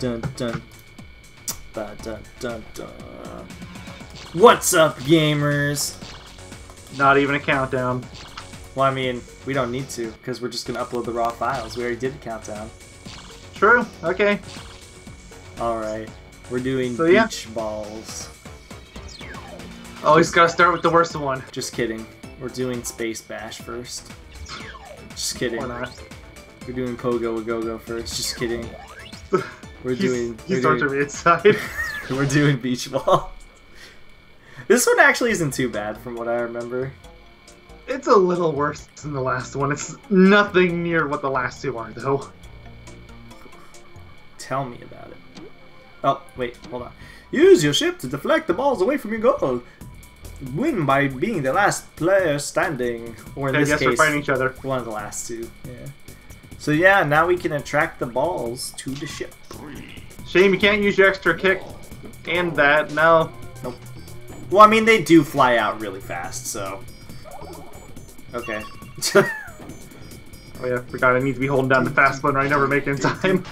dun dun. Ba dun dun dun. What's up, gamers? Not even a countdown. Well, I mean, we don't need to, because we're just gonna upload the raw files. We already did a countdown. True. Okay. All right. We're doing beach balls. Always gotta start with the worst one. Just kidding. We're doing Space Bash first. Just kidding. Why not? We're doing Pogo-a-go-go first. Just kidding. We're doing. He's torturing me inside. We're doing beach ball. This one actually isn't too bad, from what I remember. It's a little worse than the last one. It's nothing near what the last two are, though. Tell me about it. Oh, wait, hold on. Use your ship to deflect the balls away from your goal. Win by being the last player standing. Or in this case, we're fighting each other. One of the last two. Yeah. So yeah, now we can attract the balls to the ship. Shame you can't use your extra kick and that. No. Nope. Well, I mean, they do fly out really fast, so... Okay. Oh yeah, forgot I need to be holding down the fast button or I never make it in time.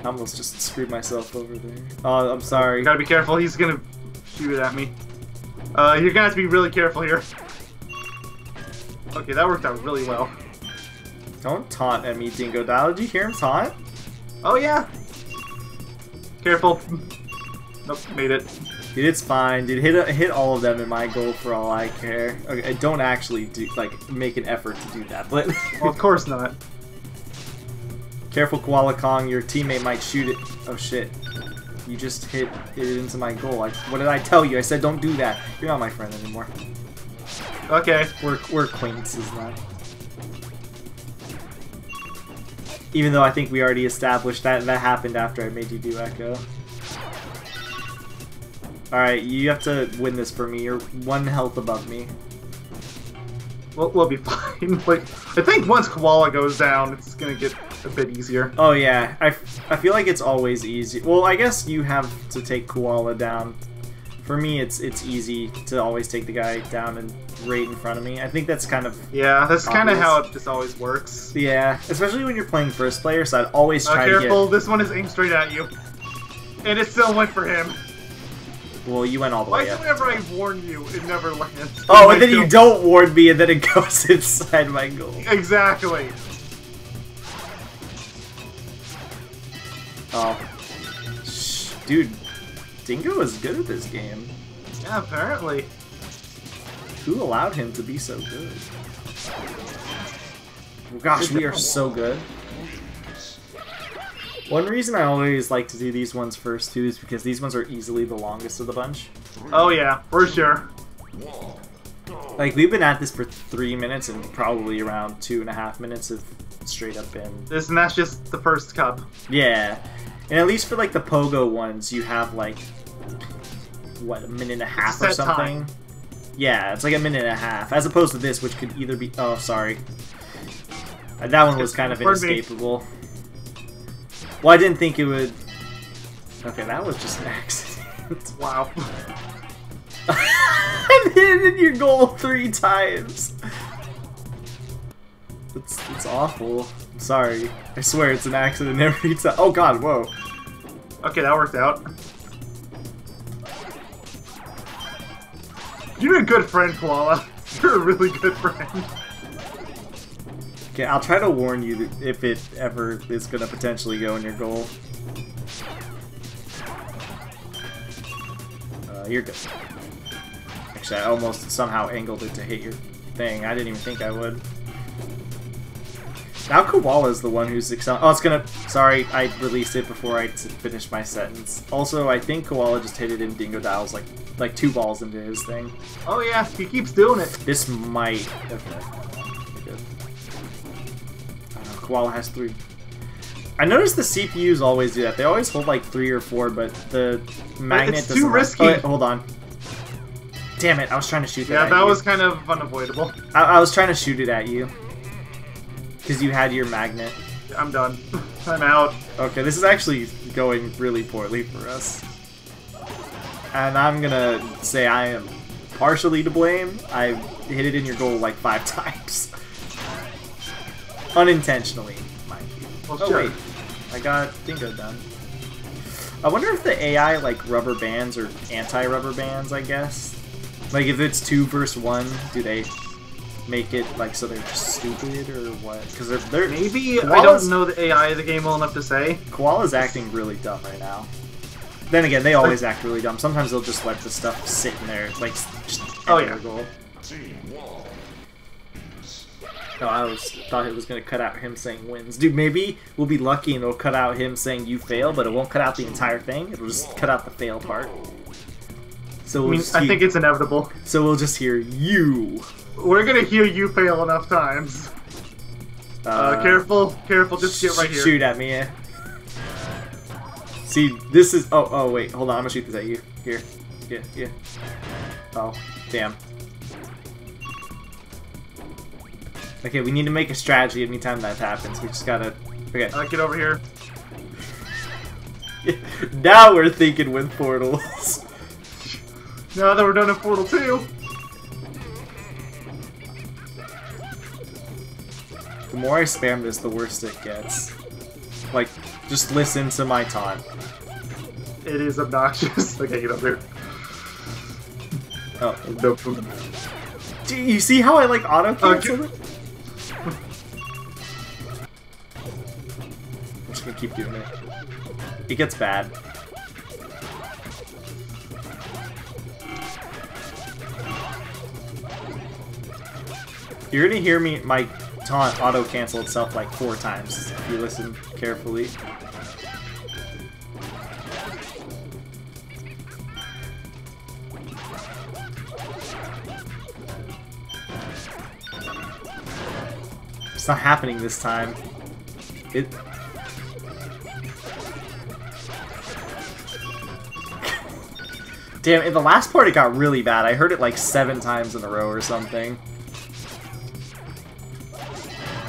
I almost just screwed myself over there. Oh, I'm sorry. You gotta be careful, he's gonna shoot it at me. You're gonna have to be really careful here. Okay, that worked out really well. Don't taunt at me, Dingodile. Did you hear him taunt? Oh yeah! Careful. Nope, made it. Dude, it's fine. Dude, hit all of them in my goal for all I care. Okay, I don't actually do like make an effort to do that, but well, of course not. Careful, Koala Kong. Your teammate might shoot it. Oh shit! You just hit it into my goal. Like, what did I tell you? I said don't do that. You're not my friend anymore. Okay. We're acquaintances now. Even though I think we already established that, and that happened after I made you do Echo. Alright, you have to win this for me. You're one health above me. We'll be fine. Like, I think once Koala goes down, it's gonna get a bit easier. Oh yeah, I feel like it's always easy. Well, I guess you have to take Koala down. For me, it's easy to always take the guy down and right in front of me. I think that's kind of... Yeah, that's kind of how it just always works. Yeah, especially when you're playing first player, so I'd always try to get... Careful, this one is aimed straight at you. And it still went for him. Well, you went all the way up. Why whenever I warn you, it never lands? Oh, and then you don't warn me, and then it goes inside my goal. Exactly. Oh. Shh, dude, Dingo is good at this game. Yeah, apparently. Who allowed him to be so good? Oh, gosh, we are so good. One reason I always like to do these ones first, too, is because these ones are easily the longest of the bunch. Oh yeah, for sure. Like, we've been at this for 3 minutes and probably around 2.5 minutes of straight up in. And that's just the first cup. Yeah. And at least for, like, the Pogo ones, you have, like, what, 1.5 minutes or something? Time. Yeah, it's like 1.5 minutes. As opposed to this, which could either be... Oh, sorry. That one was kind of inescapable. Me. Well, I didn't think it would... Okay, that was just an accident. Wow. I hit your goal 3 times. It's awful. I'm sorry. I swear it's an accident every time. Oh god, whoa. Okay, that worked out. You're a good friend, Koala. You're a really good friend. Okay, I'll try to warn you if it ever is going to potentially go in your goal. You're good. Actually, I almost somehow angled it to hit your thing. I didn't even think I would. Now Koala is the one who's oh, it's going to... Sorry, I released it before I finished my sentence. Also, I think Koala just hit it in Dingodile's, like 2 balls into his thing. Oh yeah, he keeps doing it. This might... Okay. Koala has 3. I noticed the CPUs always do that. They always hold like 3 or 4, but the magnet doesn't. It's too risky. Oh, wait, hold on. Damn it! I was trying to shoot that. Yeah, that was kind of unavoidable. I was trying to shoot it at you because you had your magnet. I'm done. I'm out. Okay, this is actually going really poorly for us, and I'm gonna say I am partially to blame. I hit it in your goal like 5 times. Unintentionally, mind you. Well, oh, sure. Wait. I got Dingo done. I wonder if the AI, like, rubber bands or anti-rubber bands, I guess. Like, if it's 2 versus 1, do they make it, like, so they're just stupid or what? Because they're... Maybe I don't know the AI of the game well enough to say. Koala's acting really dumb right now. Then again, they always act really dumb. Sometimes they'll just let the stuff sit in there, like, just... Oh, yeah. Goal. No, I was, thought it was going to cut out him saying wins. Dude, maybe we'll be lucky and it'll cut out him saying you fail, but it won't cut out the entire thing. It'll just cut out the fail part. So we'll I think it's inevitable. So we'll just hear you. We're going to hear you fail enough times. Careful, just get right here. Shoot at me, yeah. See, this is... Oh, wait, hold on, I'm going to shoot this at you. Here. Yeah. Oh, damn. Okay, we need to make a strategy anytime that happens. We just gotta... Okay. Get over here. Now we're thinking with portals. Now that we're done with Portal 2. The more I spam this, the worse it gets. Like, just listen to my taunt. It is obnoxious. Okay, get over here. Oh. Nope. Do you see how I, like, auto-cancel it? Gonna keep doing it. It gets bad. You're gonna hear me my taunt auto cancel itself like 4 times if you listen carefully. It's not happening this time. It. Damn, in the last part it got really bad. I heard it like 7 times in a row or something.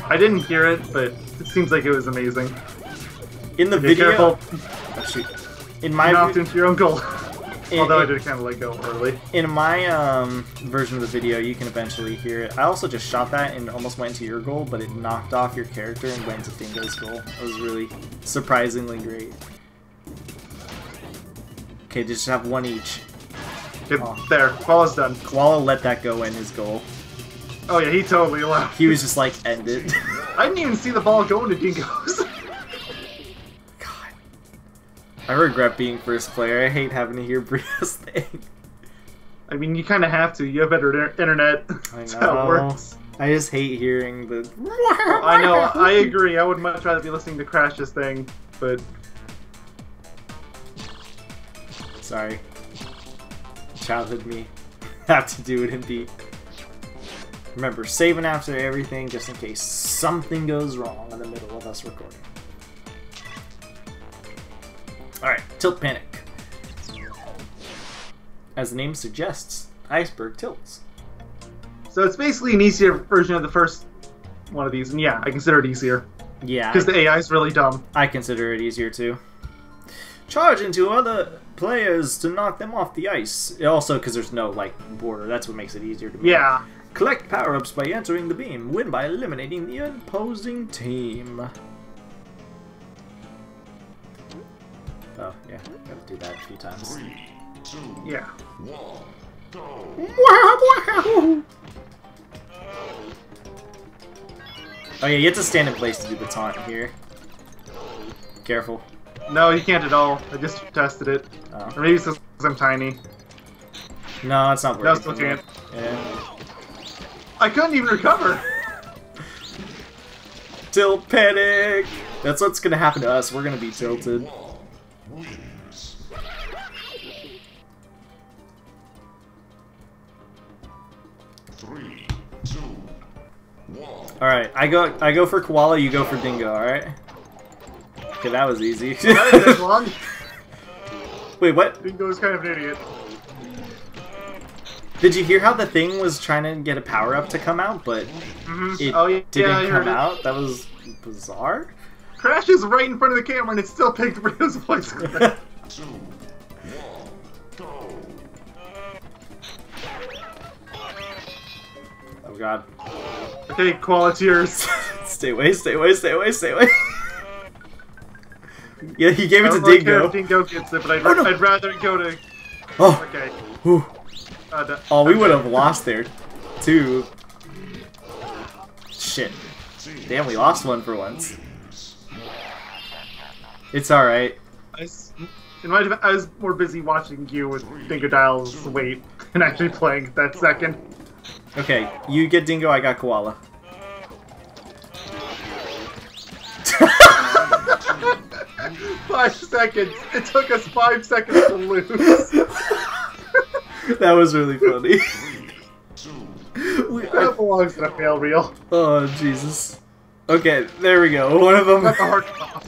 I didn't hear it, but it seems like it was amazing. In the video... Oh, shoot. In my... Knocked into your own goal. Although I did kind of let go early. In my version of the video, you can eventually hear it. I also just shot that and almost went into your goal, but it knocked off your character and went to Dingo's goal. It was really surprisingly great. Okay, just have 1 each. Good, oh. There, Koala's done. Koala let that go in his goal. Oh yeah, he totally left. He was just like, end it. I didn't even see the ball going to Dingo's. God. I regret being first player. I hate having to hear Brio's thing. I mean, you kind of have to. You have better internet. I know. How it works. I just hate hearing the... I know, I agree. I would much rather be listening to Crash's thing, but... Sorry. Childhood me. Have to do it indeed. Remember, saving after everything just in case something goes wrong in the middle of us recording. Alright, Tilt Panic. As the name suggests, iceberg tilts. So it's basically an easier version of the first one of these, and yeah, I consider it easier. Yeah. Because the AI is really dumb. I consider it easier too. Charge into other players to knock them off the ice. Also, because there's no, like, border. That's what makes it easier to move. Yeah. Collect power-ups by entering the beam. Win by eliminating the opposing team. Oh, yeah. Gotta do that a few times. 3, 2, yeah. 1, go. Oh, yeah. You have to stand in place to do the taunt here. Careful. No, you can't at all. I just tested it. Oh. Or maybe it's because I'm tiny. No, it's not working. No, still can't. Yeah. I couldn't even recover! Tilt Panic! That's what's gonna happen to us. We're gonna be tilted. Alright, I go for Koala, you go for Dingo, alright? Okay, that was easy. Wait, what? Dingo's kind of an idiot. Did you hear how the thing was trying to get a power-up to come out, but it didn't come out? That was bizarre. Crash is right in front of the camera and it still picked Brio's voice. 2, 1, go. Oh god. Okay, Koala, it's yours. Stay away, stay away, stay away, stay away. Yeah, he gave it to Dingo. Dingo gets it, but I'd, no. I'd rather go to... Oh, okay. No. Oh, we would have lost there, too. Shit. Damn, we lost one for once. It's alright. I was more busy watching you with Dingodile's weight and actually playing that second. Okay, you get Dingo, I got Koala. It took us 5 seconds to lose. That was really funny. That belongs in a fail reel. Oh, Jesus. Okay, there we go. One of them. That's a hard stop.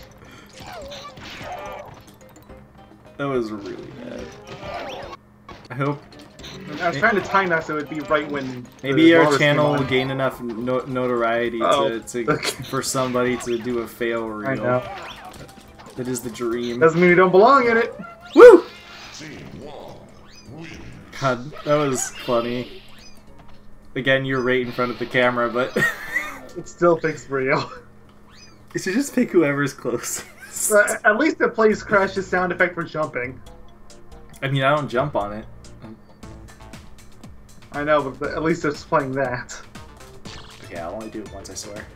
That was really bad. I hope. I was trying to time that so it would be right when. Maybe our channel will gain enough notoriety for somebody to do a fail reel. I know. That is the dream. Doesn't mean we don't belong in it. Woo! God, that was funny. Again, you're right in front of the camera, but it still thinks Brio. You should just pick whoever's close. At least it plays Crash's sound effect for jumping. I mean, I don't jump on it. I know, but at least it's playing that. Yeah, I'll only do it once, I swear.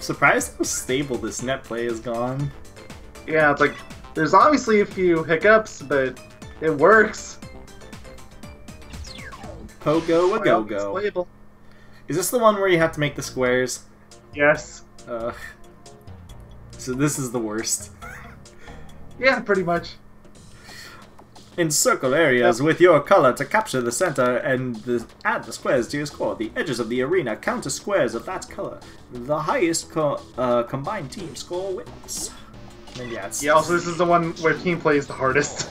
Surprised how stable this net play has gone. Yeah, it's like, there's obviously a few hiccups, but it works. Pogo-a-go-go. Is this the one where you have to make the squares? Yes. So this is the worst. Yeah, pretty much. Encircle areas with your color to capture the center and add the squares to your score. The edges of the arena counter squares of that color. The highest combined team score wins. And yeah, also this is the one where team plays the hardest.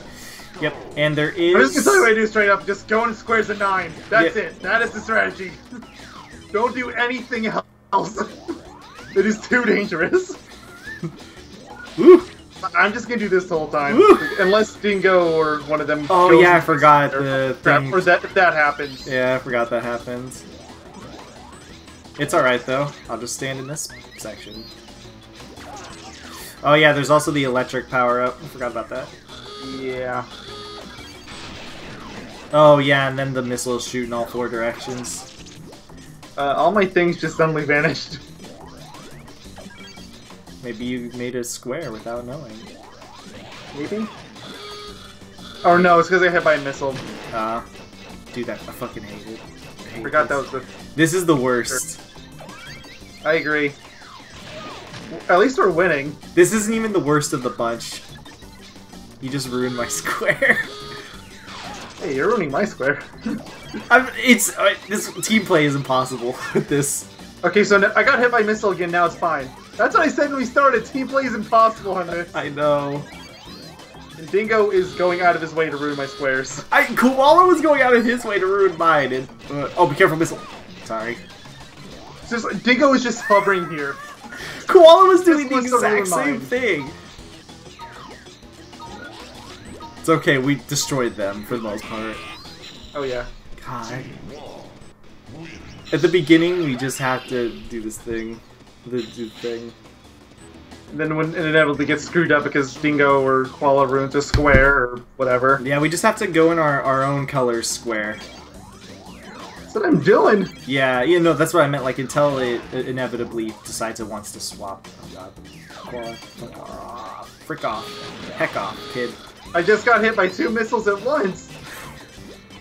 Yep, and there is... I'm just going to tell you what I do straight up. Just go in squares of 9. That's it. That is the strategy. Don't do anything else. It is too dangerous. Ooh. I'm just gonna do this the whole time, unless Dingo or one of them. Oh yeah, I forgot the thing. Or that if that happens. Yeah, I forgot that happens. It's all right though. I'll just stand in this section. Oh yeah, there's also the electric power up. I forgot about that. Yeah. Oh yeah, and then the missiles shoot in all 4 directions. All my things just suddenly vanished. Maybe you made a square without knowing. Maybe? Oh no, it's because I hit by a missile. Dude, I fucking hate it. I forgot that was the... This is the worst. I agree. At least we're winning. This isn't even the worst of the bunch. You just ruined my square. Hey, you're ruining my square. This team play is impossible with this. Okay, so I got hit by missile again, now it's fine. That's what I said when we started. Team play is impossible on this. I know. And Dingo is going out of his way to ruin my squares. Koala was going out of his way to ruin mine. And, oh, be careful, missile. Sorry. Just, Dingo is just hovering here. Koala was doing the exact same thing. It's okay. We destroyed them for the most part. Oh yeah. God. At the beginning, we just have to do this thing. And then when it inevitably gets screwed up because Dingo or Koala ruins a square or whatever. Yeah, we just have to go in our own color square. That's what I'm doing! Yeah, you know, that's what I meant, like, until it inevitably decides it wants to swap. Oh god. Koala, fuck off. Frick off. Heck off, kid. I just got hit by 2 missiles at once!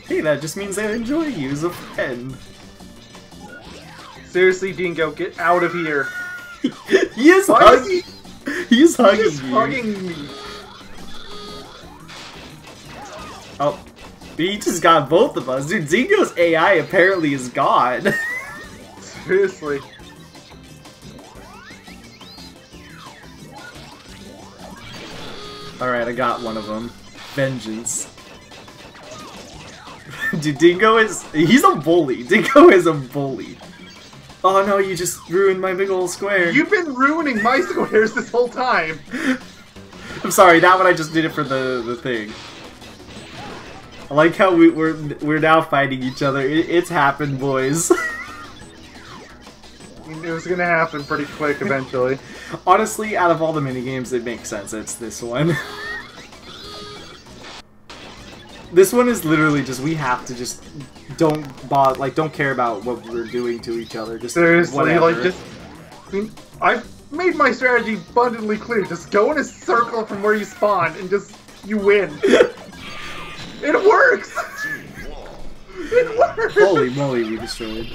Hey, that just means I enjoy you as a friend. Seriously, Dingo, get out of here. He is hugging. He's hugging you. He's hugging me. Oh, he just got both of us, dude. Dingo's AI apparently is gone. Seriously. All right, I got one of them. Vengeance. Dude, Dingo is—he's a bully. Dingo is a bully. Oh no, you just ruined my big ol' square. You've been ruining my squares this whole time. I'm sorry, that one I just did it for the thing. I like how we're now fighting each other. It's happened, boys. It was gonna happen pretty quick eventually. Honestly, out of all the minigames, it makes sense it's this one. This one is literally just, we have to just don't bother, like, don't care about what we're doing to each other. Just seriously, whatever. Like, just, I've made my strategy abundantly clear. Just go in a circle from where you spawn and just, you win. It works! It works! Holy moly, we destroyed.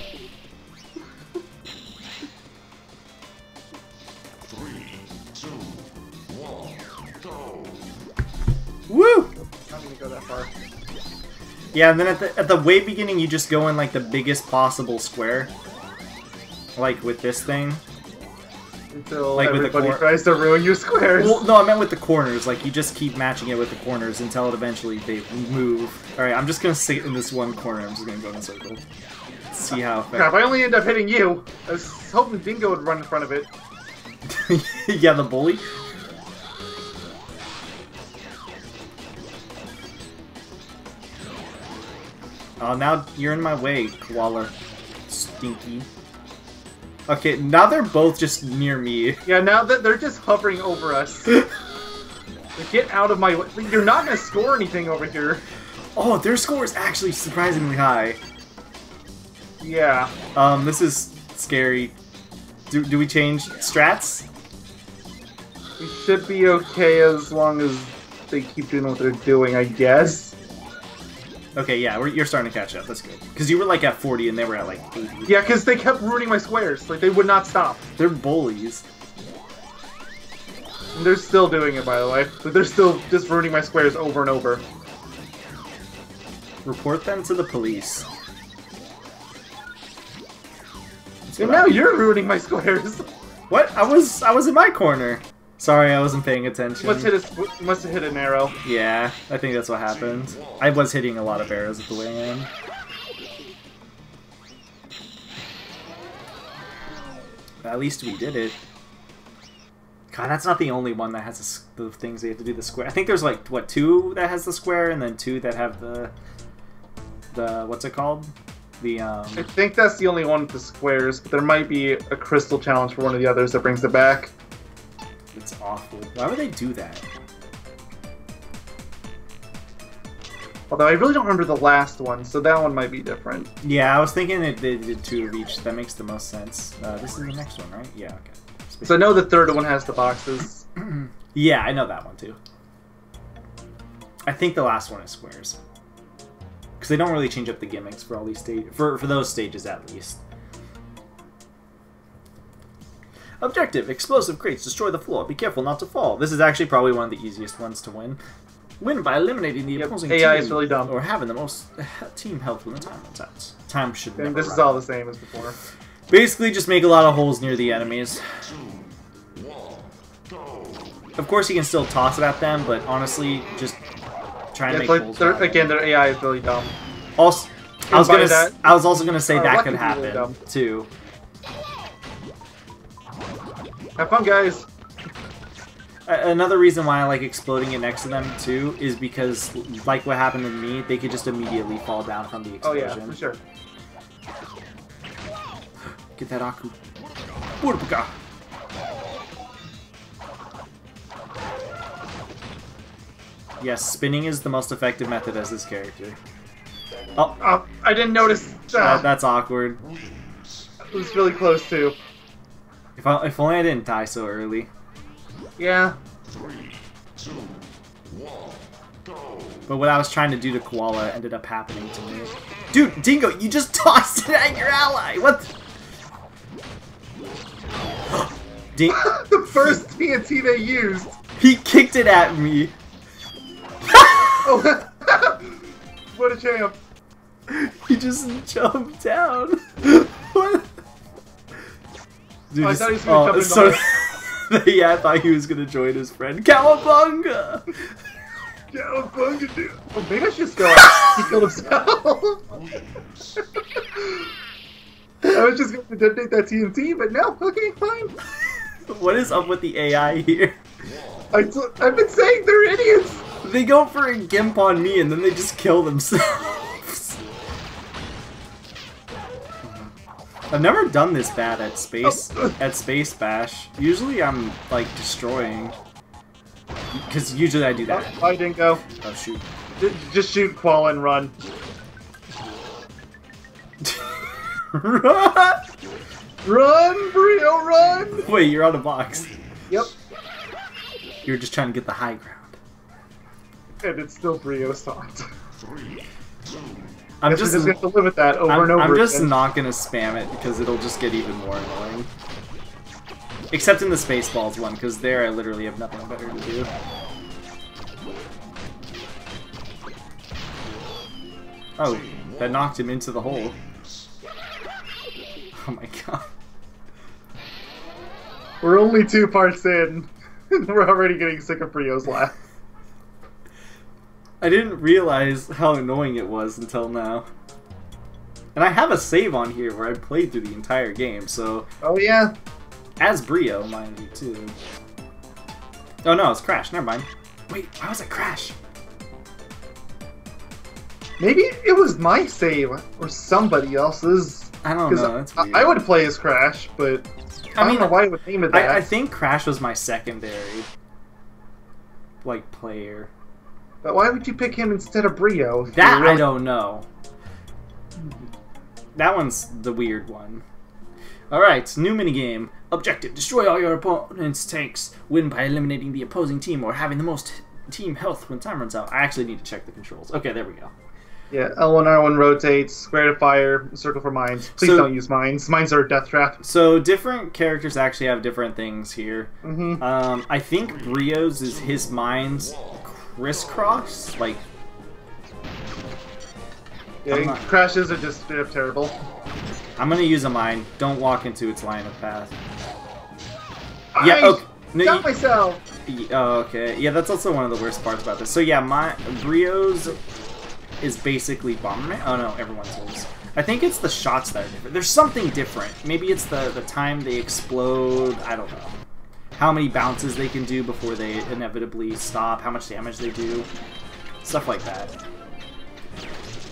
Woo! Not gonna go that far. Yeah, and then at the way beginning, you just go in like the biggest possible square, like with this thing. Until like everybody with the tries to ruin your squares. Well, no, I meant with the corners. Like you just keep matching it with the corners until it eventually they move. All right, I'm just gonna sit in this one corner. I'm just gonna go in a circle. See how. Crap! I only end up hitting you. I was hoping Dingo would run in front of it. Yeah, the bully. Oh, now you're in my way, koala. Stinky. Okay, now they're both just near me. Yeah, now that they're just hovering over us. Like, get out of my way. Like, you're not gonna score anything over here. Oh, their score is actually surprisingly high. Yeah. This is scary. Do we change strats? We should be okay as long as they keep doing what they're doing, I guess. Okay, yeah, you're starting to catch up. That's good. Because you were like at 40 and they were at like 80. Yeah, because they kept ruining my squares. Like, they would not stop. They're bullies. And they're still doing it, by the way. But they're still just ruining my squares over and over. Report them to the police. And now you're ruining my squares. What? I was in my corner. Sorry, I wasn't paying attention. Must have hit an arrow. Yeah, I think that's what happened. I was hitting a lot of arrows at the way in. At least we did it. God, that's not the only one that has the things they have to do the square. I think there's like, what, 2 that has the square, and then 2 that have the what's it called? I think that's the only one with the squares, but there might be a crystal challenge for one of the others that brings it back. It's awful. Why would they do that? Although I really don't remember the last one, so that one might be different. Yeah, I was thinking they did 2 of each. That makes the most sense. This is the next one, right? Yeah, okay. So I know the third one has the boxes. Yeah, I know that one too. I think the last one is squares. Because they don't really change up the gimmicks for all these stages. For those stages, at least. Objective, explosive crates, destroy the floor, be careful not to fall. This is actually probably one of the easiest ones to win. Win by eliminating the opposing AI team, is really dumb. Or having the most team health when the time runs out. Time should never This run. Is all the same as before. Basically, just make a lot of holes near the enemies. Of course, you can still toss about them, but honestly, just try and make like holes. Again, their AI is really dumb. Also, I was also gonna say that could happen, really too. Have fun, guys! Another reason why I like exploding it next to them, too, is because, like what happened to me, they could just immediately fall down from the explosion. Oh, yeah, for sure. Get that Aku. Yes, spinning is the most effective method as this character. Oh, I didn't notice that. That's awkward. It was really close, too. If only I didn't die so early. Yeah. 3, 2, 1, go. But what I was trying to do to Koala ended up happening to me. Dude, Dingo, you just tossed it at your ally! What? The first TNT they used! He kicked it at me! Oh. What a champ! He just jumped down! What? Dude, I thought he was gonna yeah, I thought he was gonna join his friend. Cowabunga! Cowabunga, dude! Oh, maybe I should just go out. He killed himself! I was just gonna detonate that TNT, but no, okay, fine. What is up with the AI here? I've been saying they're idiots! They go for a gimp on me and then they just kill themselves. I've never done this bad at Space Bash. Usually I'm like destroying. Because usually I do that. Oh, I didn't go. Oh shoot. Just shoot Koala and run. Run! Run, Brio, run! Wait, you're out of box. Yep. You're just trying to get the high ground. And it's still Brio's thought. I'm just going to live with that over and over. I'm just not going to spam it because it'll just get even more annoying. Except in the Spaceballs one, because there I literally have nothing better to do. Oh, that knocked him into the hole. Oh my god. We're only 2 parts in, and we're already getting sick of Brio's laugh. I didn't realize how annoying it was until now. And I have a save on here where I played through the entire game, so... Oh yeah! As Brio, mind you, too. Oh no, it's Crash, never mind. Wait, why was it Crash? Maybe it was my save, or somebody else's. I don't know. That's weird. I would play as Crash, but I mean, I don't know why I would name it that. I think Crash was my secondary, like, player. But why would you pick him instead of Brio? That I don't know. That one's the weird one. All right, new minigame. Objective: destroy all your opponent's tanks. Win by eliminating the opposing team or having the most team health when time runs out. I actually need to check the controls. Okay, there we go. Yeah, L1, R1 rotates, square to fire, circle for mines. Please don't use mines. Mines are a death trap. So different characters actually have different things here. Mm-hmm. I think Brio's is his mines crisscross, like... Yeah, Crashes are just straight up terrible. I'm gonna use a mine. Don't walk into its line of path. Yeah, okay. No, got myself! Oh, okay. Yeah, that's also one of the worst parts about this. So yeah, Brio's... is basically Bomberman. Oh no, everyone's wolves. I think it's the shots that are different. There's something different. Maybe it's the time they explode. I don't know. How many bounces they can do before they inevitably stop. How much damage they do. Stuff like that.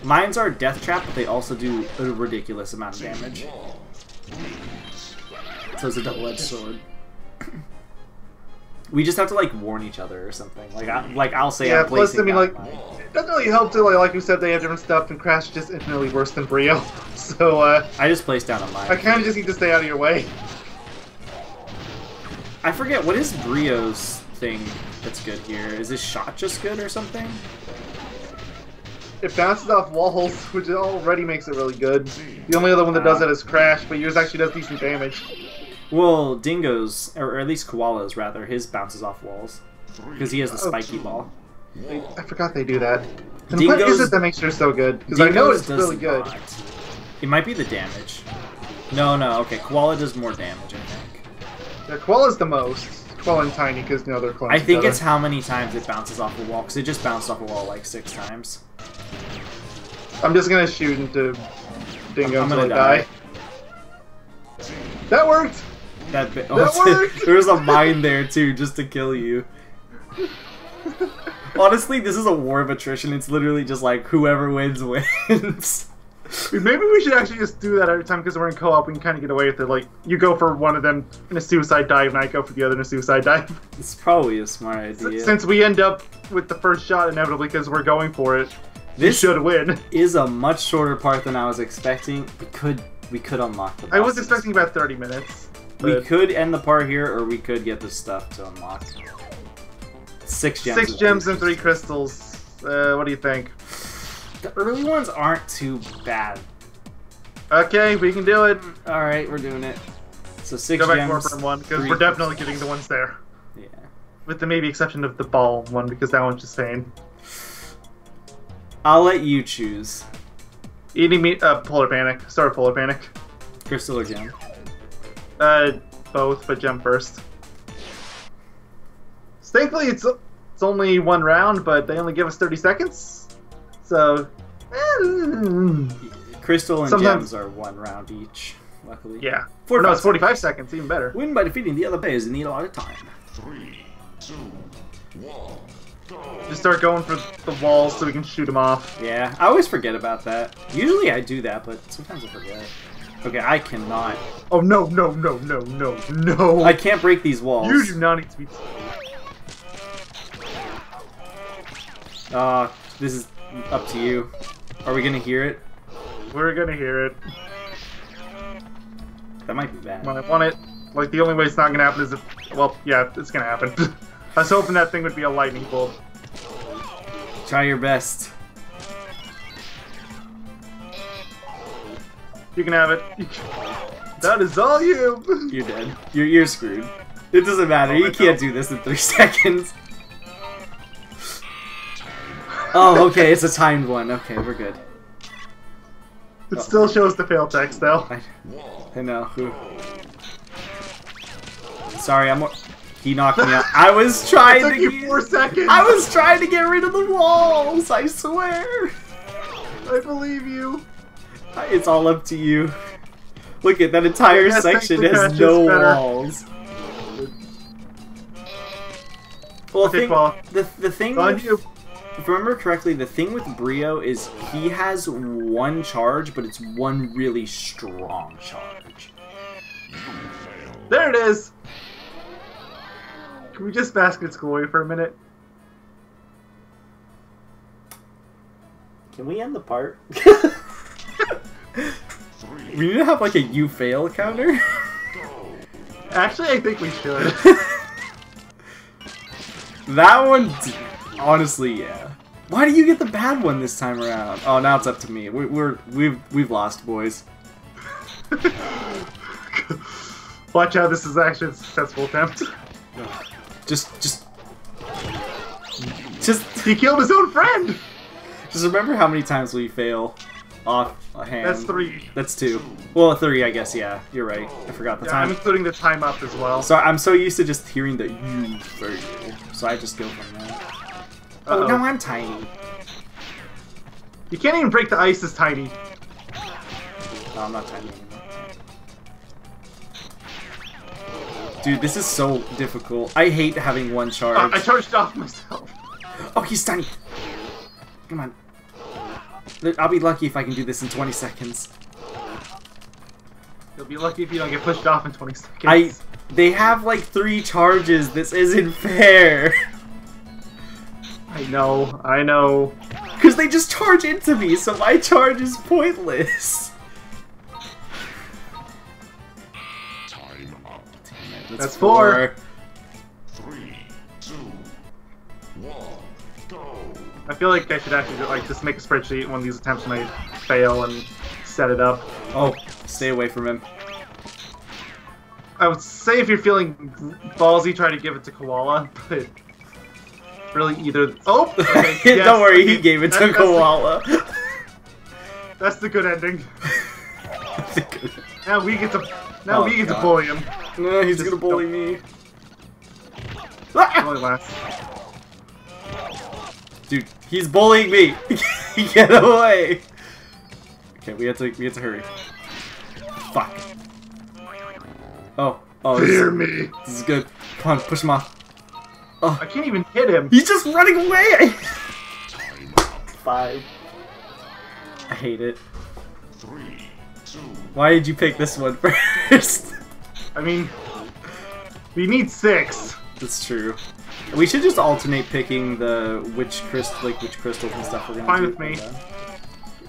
Mines are a death trap, but they also do a ridiculous amount of damage. So it's a double-edged sword. We just have to like warn each other or something. Like I'll say. Yeah. I'm plus, I mean, like, it doesn't really help to like we said, they have different stuff, and Crash just infinitely worse than Brio. So I just placed down a mine. I kind of just need to stay out of your way. I forget what is Brio's thing that's good here. Is this shot just good or something? It bounces off walls, which already makes it really good. The only other one that does that is Crash, but yours actually does decent damage. Well, Dingo's, or at least Koala's rather, his bounces off walls. Because he has the spiky ball. I forgot they do that. And what is it that makes her so good? Because I know it's really good. It might be the damage. No, okay, Koala does more damage, I think. Yeah, Koala's the most. Koala and Tiny, because no, they're clones. I think it's how many times it bounces off a wall, because it just bounced off a wall like 6 times. I'm just going to shoot into Dingo until I die. That worked! That worked! There was a mine there too, just to kill you. Honestly, this is a war of attrition. It's literally just like whoever wins wins. Maybe we should actually just do that every time because we're in co-op. We can kind of get away with it. Like you go for one of them in a suicide dive, and I go for the other in a suicide dive. It's probably a smart idea. Since we end up with the first shot inevitably because we're going for it, this should win. Is a much shorter part than I was expecting. We could unlock the bosses. I was expecting about 30 minutes. We could end the part here, or we could get the stuff to unlock. 6 gems. 6 gems and 3 crystals. What do you think? The early ones aren't too bad. Okay, we can do it. All right, we're doing it. So 6 gems. Go back to Warp Room 1, because we're definitely getting the ones there. Yeah. With the maybe exception of the ball one, because that one's just sane. I'll let you choose. Eating meat, Polar Panic. Start Polar Panic. Crystal or gem? Both, but gem first. So thankfully, it's only one round, but they only give us 30 seconds. So, Crystal and gems are one round each, luckily. Yeah. No, it's 45 seconds, even better. Win by defeating the other players in need a lot of time. 3, 2, 1. Just start going for the walls so we can shoot them off. Yeah, I always forget about that. Usually I do that, but sometimes I forget. Okay, I cannot. Oh, no, no, no, no, no, no. I can't break these walls. You do not need to be... this is up to you. Are we gonna hear it? We're gonna hear it. That might be bad. When I want it, like, the only way it's not gonna happen is if... Well, yeah, it's gonna happen. I was hoping that thing would be a lightning bolt. Try your best. You can have it. That is all you! You're dead. You're screwed. It doesn't matter. You can't do this in 3 seconds. Oh, okay, it's a timed one. Okay, we're good. It still shows the fail text, though. I know. Sorry, he knocked me out. I was trying to. It took you 4 seconds. I was trying to get rid of the walls. I swear. I believe you. It's all up to you. Look at that entire section has no walls. Well, the thing. If I remember correctly, the thing with Brio is he has one charge, but it's one really strong charge. There it is! Can we just bask in its glory for a minute? Can we end the part? We need to have like a you fail counter. Actually, I think we should. That one... Honestly, yeah. Why do you get the bad one this time around? Oh, now it's up to me. We've lost, boys. Watch out! This is actually a successful attempt. Just. He killed his own friend. Just remember how many times we fail off a hand. That's 3. That's 2. Well, 3, I guess. Yeah, you're right. I forgot the time. I'm including the time up as well. So I'm so used to just hearing the you first, so I just go from there. Uh-oh. Oh, no, I'm tiny. You can't even break the ice as tiny. No, I'm not tiny anymore. Dude, this is so difficult. I hate having one charge. I charged off myself. Oh, he's tiny. Come on. I'll be lucky if I can do this in 20 seconds. You'll be lucky if you don't get pushed off in 20 seconds. They have like 3 charges. This isn't fair. I know. Because they just charge into me, so my charge is pointless. Time up. Damn it, that's 4. 3, 2, 1, go. I feel like I should actually just make a spreadsheet in one of these attempts when I fail and set it up. Oh, stay away from him. I would say if you're feeling ballsy, try to give it to Koala, but... Really, either. Oh! Okay, yes. Don't worry, he gave it to Koala. That's the good ending. Now we get to. Now we get to bully him. No, he's gonna bully me. Dude, he's bullying me. Get away. Okay, we have to hurry. Fuck. Oh. Hear me. This is good. Come on, push him off. Oh. I can't even hit him. He's just running away. 5. I hate it. 3, 2. Why did you pick this one first? I mean, we need 6. That's true. We should just alternate picking the which crystals and stuff we're gonna do. Fine with me.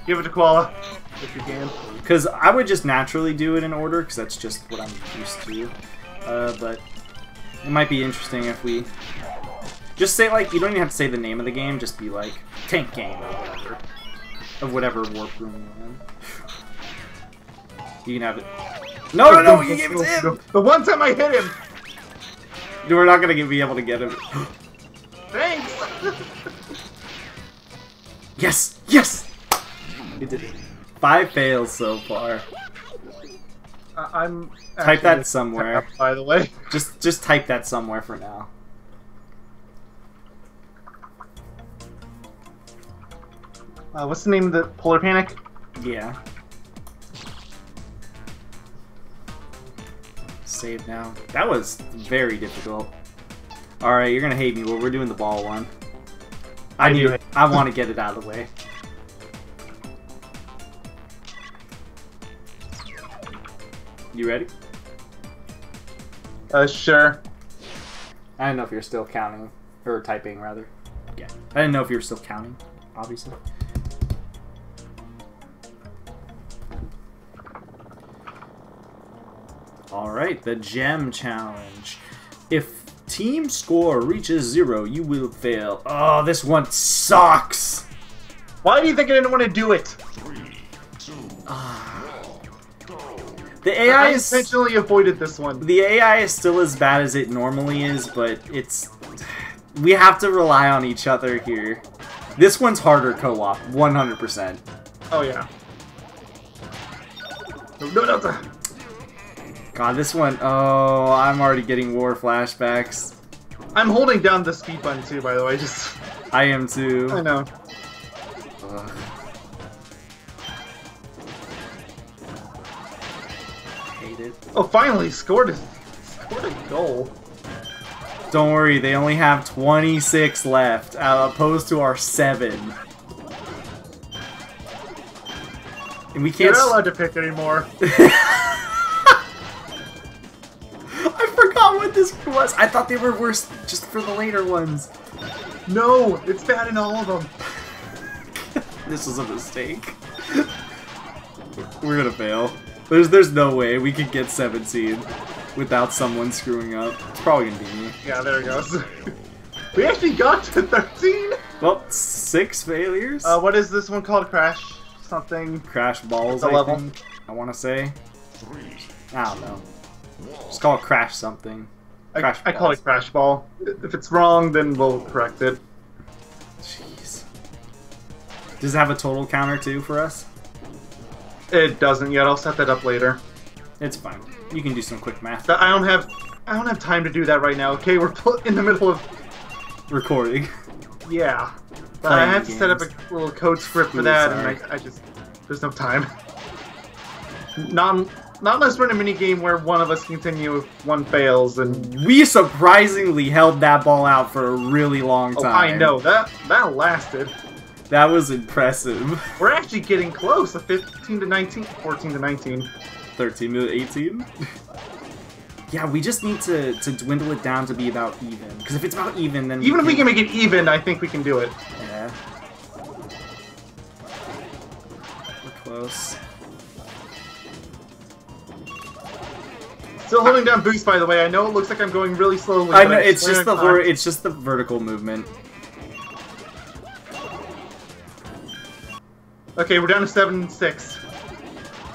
Give it to Koala if you can. Because I would just naturally do it in order, because that's just what I'm used to. But. It might be interesting if we just say, like, you don't even have to say the name of the game, just be like, Tank Game or whatever. Of whatever Warp Room you're in. You can have it. No, no, no, you gave it to him! The one time I hit him! We're not gonna be able to get him. Thanks! Yes! Yes! It did it. 5 fails so far. I'm type that somewhere. By the way, just type that somewhere for now. What's the name of the Polar Panic? Yeah. Save now. That was very difficult. All right, you're gonna hate me. Well, we're doing the ball one. I knew it. I want to get it out of the way. You ready? Sure. I didn't know if you're still counting or typing, rather. Yeah, I didn't know if you were still counting, obviously. All right, the gem challenge. If team score reaches 0, you will fail. Oh, this one sucks. Why do you think I didn't want to do it? 3, 2, the AI is intentionally avoided this one. The AI is still as bad as it normally is, but it's... we have to rely on each other here. This one's harder co-op, 100%. Oh, yeah. No. God, this one... oh, I'm already getting war flashbacks. I'm holding down the speed button, too, by the way. Just... I am, too. I know. Ugh. Oh, finally scored a goal. Don't worry, they only have 26 left, opposed to our 7. And we can't. You're not allowed to pick anymore. I forgot what this was. I thought they were worse just for the later ones. No, it's bad in all of them. This was a mistake. We're gonna fail. There's no way we could get 7 seed without someone screwing up. It's probably gonna be me. Yeah, there it goes. We actually got to 13? Well, 6 failures? What is this one called? Crash something? Crash Balls, I think, I wanna say. I don't know. It's called Crash something. Crash I call it Crash Ball. If it's wrong, then we'll correct it. Jeez. Does it have a total counter, too, for us? It doesn't yet. I'll set that up later. It's fine. You can do some quick math. I don't have time to do that right now. Okay, we're in the middle of recording. Yeah, but I have to set up a little code script for that, and I just there's no time. Not unless we're in a mini game where one of us continue if one fails, and we surprisingly held that ball out for a really long time. Oh, I know that lasted. That was impressive. We're actually getting close. A 15 to 19, 14 to 19. 13 to 18? Yeah, we just need to dwindle it down to be about even. Because if it's about even, then... even if we can make it even, I think we can do it. Yeah. We're close. Still holding down boost, by the way. I know it looks like I'm going really slowly. I know, it's just the vertical movement. Okay, we're down to 7-6.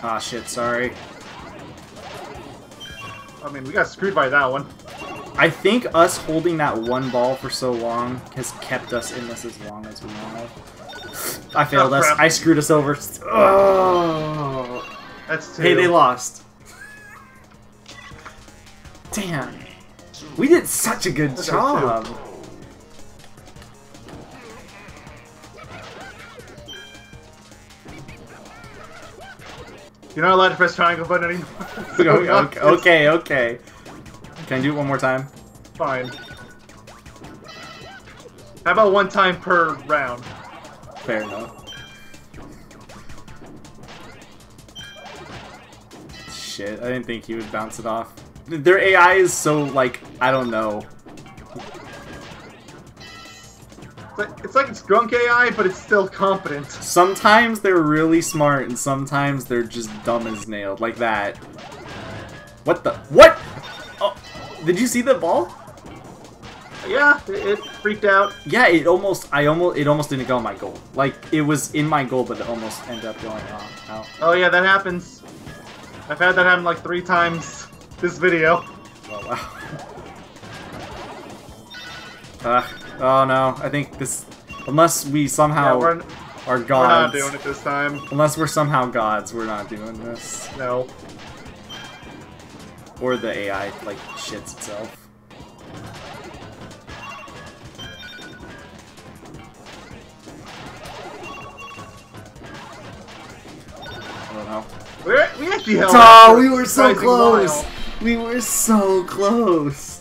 Ah, shit, sorry. I mean, we got screwed by that one. I think us holding that one ball for so long has kept us in this as long as we wanted. I failed us. Crap. I screwed us over. Oh. That's 2. Hey, they lost. Damn. We did such a good job. You're not allowed to press triangle button anymore. Okay. Can I do it one more time? Fine. How about one time per round? Fair enough. Shit, I didn't think he would bounce it off. Their AI is so, like, I don't know. It's like it's drunk AI, but it's still competent. Sometimes they're really smart, and sometimes they're just dumb as nailed, like that. What the? What? Oh, did you see the ball? Yeah, it freaked out. Yeah, it almost didn't go in my goal. Like it was in my goal, but it almost ended up going out. Oh yeah, that happens. I've had that happen like 3 times this video. Oh wow. Oh no, I think this... unless we somehow are gods... we're not doing it this time. Unless we're somehow gods, we're not doing this. No. Or the AI, like, shits itself. I don't know. We actually held out. Oh, we were so close! Mile. We were so close!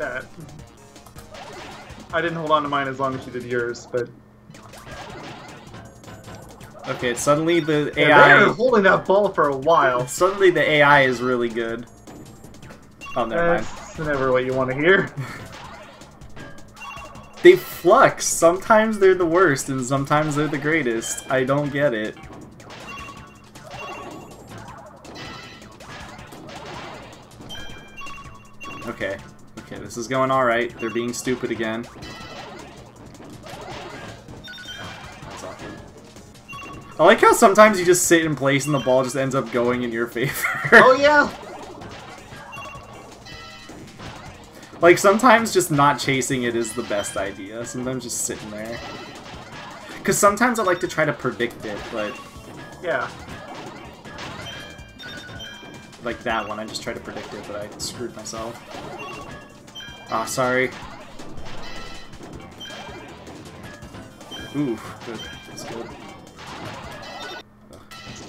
that. I didn't hold on to mine as long as you did yours, but... Okay, suddenly the AI... Yeah, they've been holding that ball for a while. Suddenly the AI is really good. Oh, never mind. That's never what you want to hear. They flux! Sometimes they're the worst, and sometimes they're the greatest. I don't get it. Okay. Okay, this is going alright. They're being stupid again. I like how sometimes you just sit in place and the ball just ends up going in your favor. Oh, yeah! Like, sometimes just not chasing it is the best idea. Sometimes just sitting there. Because sometimes I like to try to predict it, but... Yeah. Like that one, I just tried to predict it, but I screwed myself. Ah, sorry. Oof, good. That's good.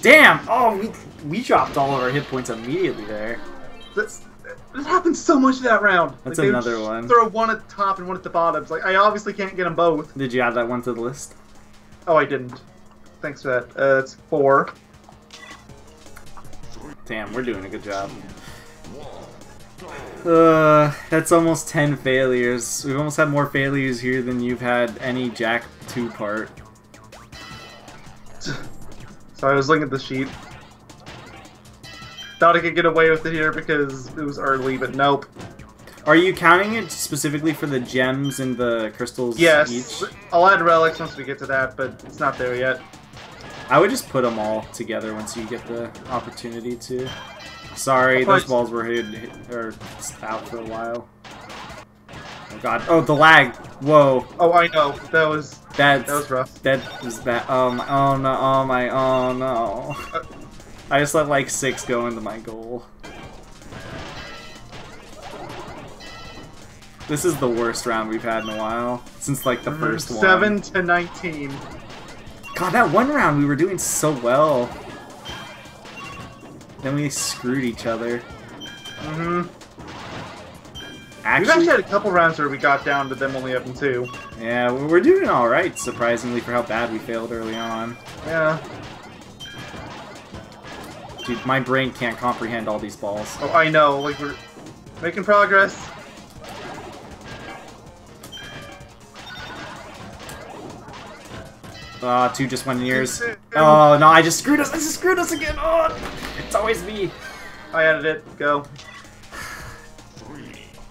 Damn! Oh, we dropped all of our hit points immediately there. This happened so much that round. That's like, another one. Throw one at the top and one at the bottom. It's like, I obviously can't get them both. Did you add that one to the list? Oh, I didn't. Thanks for that. That's 4. Damn, we're doing a good job. That's almost 10 failures. We've almost had more failures here than you've had any Jak 2 part. So I was looking at the sheet. Thought I could get away with it here because it was early, but nope. Are you counting it specifically for the gems and the crystals each? Yes. I'll add relics once we get to that, but it's not there yet. I would just put them all together once you get the opportunity to. Sorry, those balls were out for a while. Oh god. Oh, the lag. Whoa. Oh, I know. That was rough. That was bad. Oh no. Oh my. Oh no. I just let like 6 go into my goal. This is the worst round we've had in a while. Since like the first one. 7 to 19. God, that one round we were doing so well. Then we screwed each other. Actually, we've actually had a couple rounds where we got down to them only up in 2. Yeah, we're doing alright, surprisingly, for how bad we failed early on. Yeah. Dude, my brain can't comprehend all these balls. Oh, I know. Like, we're making progress. Ah, 2 just went in yours. Oh, no, I just screwed us. I just screwed us again. Oh, it's always me. I added it. Go.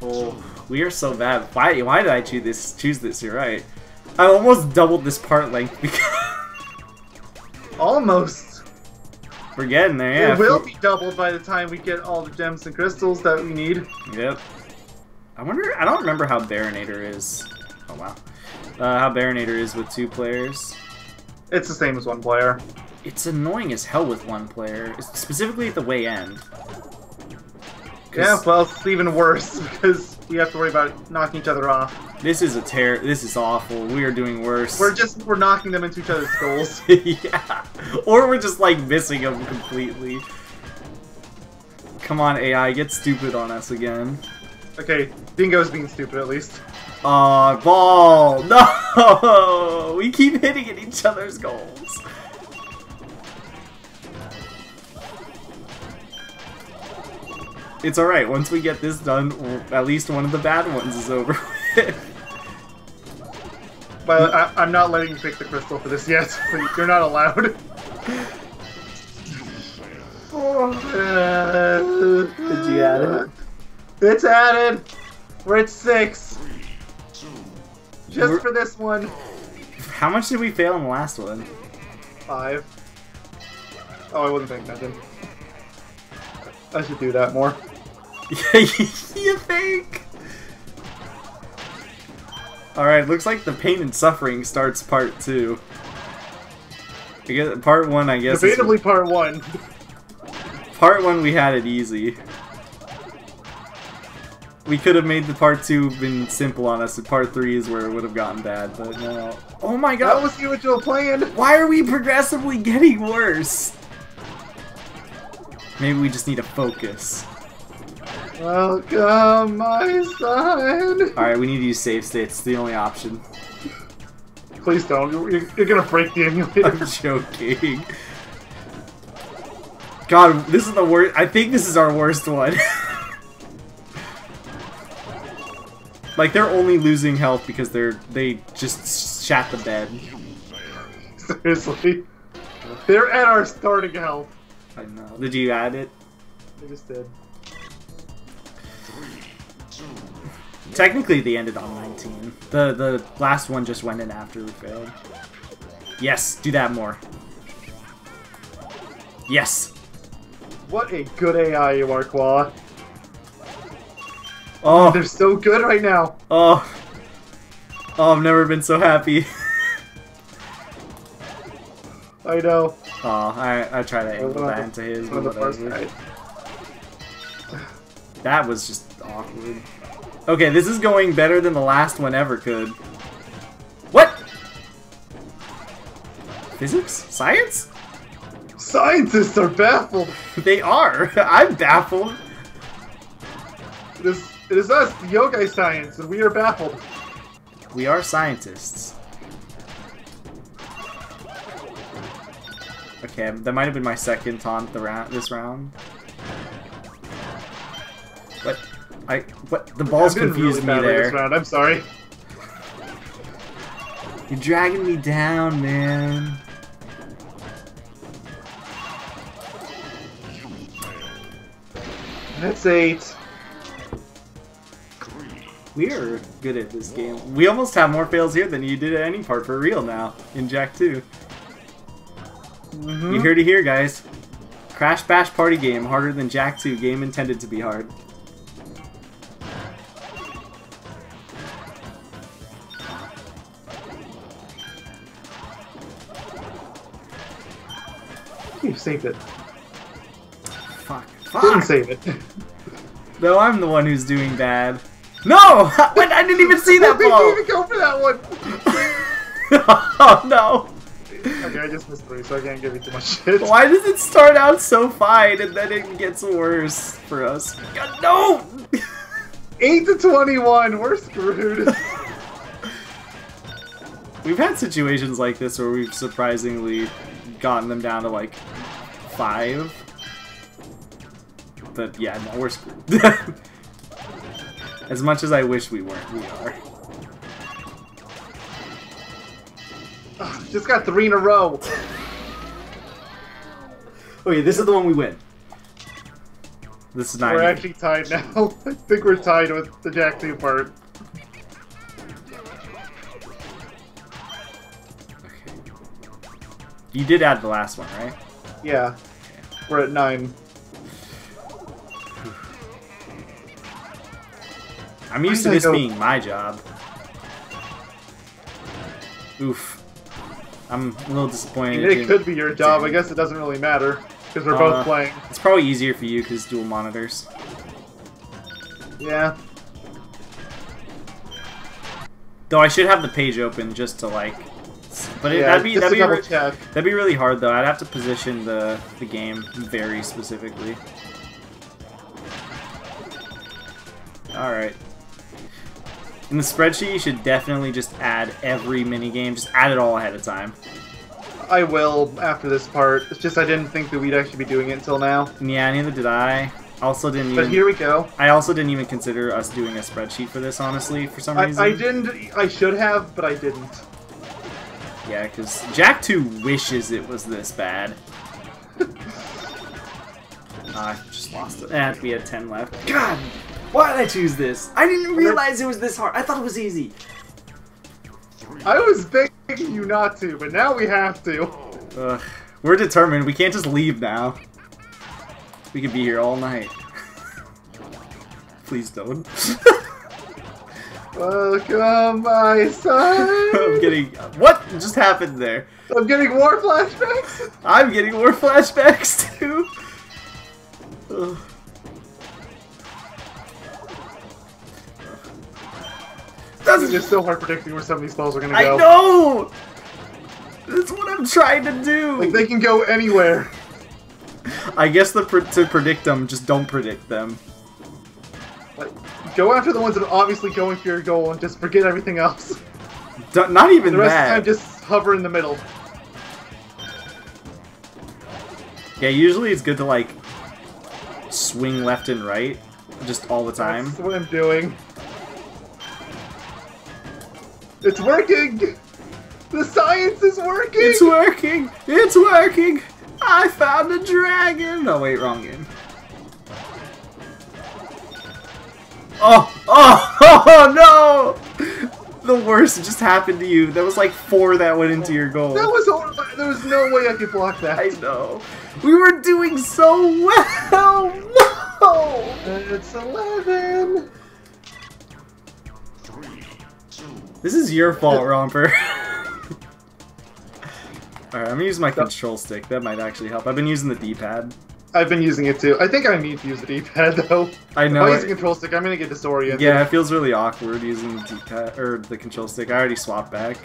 Oh, we are so bad. Why did I choose this? You're right. I almost doubled this part length because... Almost. We're getting there, yeah. It will be doubled by the time we get all the gems and crystals that we need. Yep. I wonder... I don't remember how Verminator is. Oh, wow. How Verminator is with 2 players. It's the same as 1 player. It's annoying as hell with 1 player, specifically at the way end. Yeah, well, it's even worse because we have to worry about knocking each other off. This is a This is awful. We are doing worse. We're knocking them into each other's goals. Yeah, or we're just like missing them completely. Come on, AI, get stupid on us again. Okay, Dingo's being stupid at least. Ball! No! We keep hitting at each other's goals. It's alright, once we get this done, at least one of the bad ones is over with. Well, I'm not letting you pick the crystal for this yet, but you're not allowed. Did you add it? It's added! We're at 6! Just for this one. How much did we fail in the last one? 5. Oh, I wasn't paying attention. I should do that more. You think? Alright, looks like the pain and suffering starts part 2. I guess, part 1, I guess. Debatably part 1. Part 1, we had it easy. We could have made the part 2 been simple on us, and part 3 is where it would have gotten bad, but no. Oh my god! That was the original plan! Why are we progressively getting worse? Maybe we just need to focus. Welcome, my son! Alright, we need to use save states. It's the only option. Please don't. You're gonna break the emulator. I'm joking. God, this is the worst. I think this is our worst one. Like, they're only losing health because they just shat the bed. Seriously. They're at our starting health. I know. Did you add it? I just did. Technically, they ended on 19. The last one just went in after we failed. Yes, do that more. Yes. What a good AI you are, Koala. Oh, they're so good right now. Oh, oh, I've never been so happy. I know. Oh, I try to angle that into his. That was just awkward. Okay, this is going better than the last one ever could. What? Physics? Science? Scientists are baffled. They are. I'm baffled. It is us, the yokai science, and we are baffled. We are scientists. Okay, that might have been my second taunt this round. What? The balls confused me there. I'm sorry. You're dragging me down, man. That's 8. We're good at this game. We almost have more fails here than you did at any part for real now in Jak 2. Mm-hmm. You heard it here, guys. Crash Bash Party Game, harder than Jak 2, game intended to be hard. You saved it. Fuck. Didn't save it. No, I'm the one who's doing bad. No! I didn't even see that ball! I didn't even go for that one! Oh, no! Okay, I just missed 3, so I can't give you too much shit. Why does it start out so fine and then it gets worse for us? God, no! 8 to 21, we're screwed. We've had situations like this where we've surprisingly gotten them down to like 5. But yeah, no, we're screwed. As much as I wish we weren't, we are. Ugh, just got 3 in a row. Okay, this is the one we win. This is 9. We're actually tied now. I think we're tied with the Jak 2 part. You did add the last one, right? Yeah. Okay. We're at 9. I'm used to this being my job. Oof. I'm a little disappointed. It could be your job. I guess it doesn't really matter because we're both playing. It's probably easier for you because dual monitors. Yeah. Though I should have the page open just to like. But yeah, that'd be really hard though. I'd have to position the game very specifically. All right. In the spreadsheet, you should definitely just add every mini game. Just add it all ahead of time. I will after this part. It's just I didn't think that we'd actually be doing it until now. Yeah, neither did I. Also didn't. But even, here we go. I also didn't even consider us doing a spreadsheet for this, honestly, for some reason. I didn't. I should have, but I didn't. Yeah, because Jak 2 wishes it was this bad. I just lost it. And we had 10 left. God! Why did I choose this? I didn't realize it was this hard. I thought it was easy. I was begging you not to, but now we have to. Ugh. We're determined. We can't just leave now. We could be here all night. Please don't. Welcome, my son! I'm getting... What just happened there? I'm getting war flashbacks? I'm getting war flashbacks, too! Ugh. That's just so hard predicting where some of these balls are gonna go. I know! That's what I'm trying to do! Like, they can go anywhere. I guess to predict them, just don't predict them. go after the ones that are obviously going for your goal and just forget everything else. Not even that. The rest of the time, just hover in the middle. Yeah, usually it's good to, like, swing left and right just all the time. That's what I'm doing. It's working! The science is working! It's working! It's working! I found a dragon! Oh, wait, wrong game. Oh! Oh! Oh, no! The worst just happened to you. That was like 4 that went into your goal. That was horrible. There was no way I could block that. I know. We were doing so well! No! It's 11! This is your fault, Romper. Alright, I'm gonna use my control stick. That might actually help. I've been using the D-pad. I've been using it too. I think I need to use the D-pad though. I know. If I use the control stick, I'm gonna get disoriented. Yeah, it feels really awkward using the D-pad or the control stick. I already swapped back.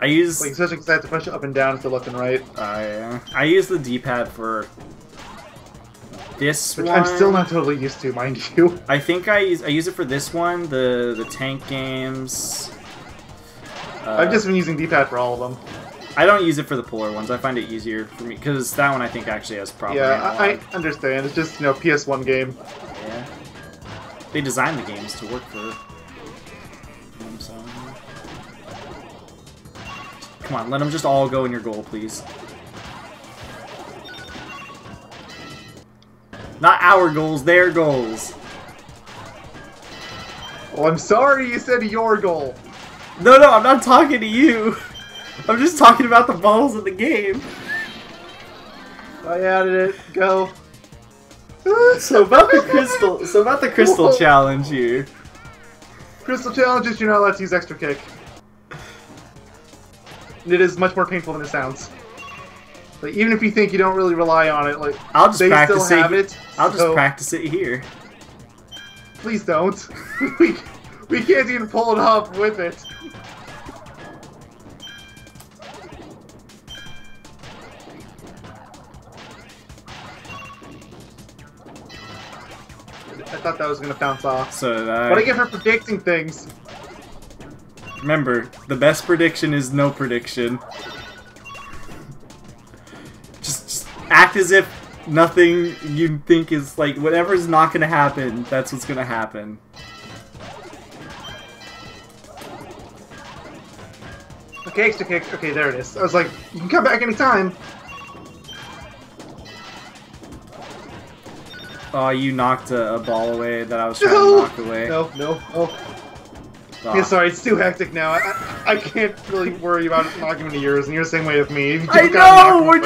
I use like, especially because I have to push it up and down to left and right. I use the D-pad for this one. I'm still not totally used to, mind you. I think I use it for this one, the tank games. I've just been using D-pad for all of them. I don't use it for the polar ones. I find it easier for me because that one I think actually has proper analog. I understand. It's just, you know, PS1 game. Yeah. They designed the games to work for them, so. Come on, let them just all go in your goal, please. Not our goals, their goals. Oh, I'm sorry you said your goal. No, no, I'm not talking to you. I'm just talking about the balls in the game. I added it. Go. So about the crystal. So about the crystal challenge here. Crystal challenges, you're not allowed to use extra kick. It is much more painful than it sounds. Like, even if you think you don't really rely on it, like I'll just practice it. I'll just practice it here. Please don't. We can't even pull it off with it. I thought that was going to bounce off. So did I. What do I get for predicting things? Remember, the best prediction is no prediction. Just act as if nothing you think is, like, whatever's not going to happen, that's what's going to happen. Okay, extra kick. Okay, there it is. I was like, you can come back anytime. Oh, you knocked a ball away that I was trying to knock away. No, no, yeah, sorry, it's too hectic now. I can't really worry about knocking into yours, and you're the same way with me. I know! We're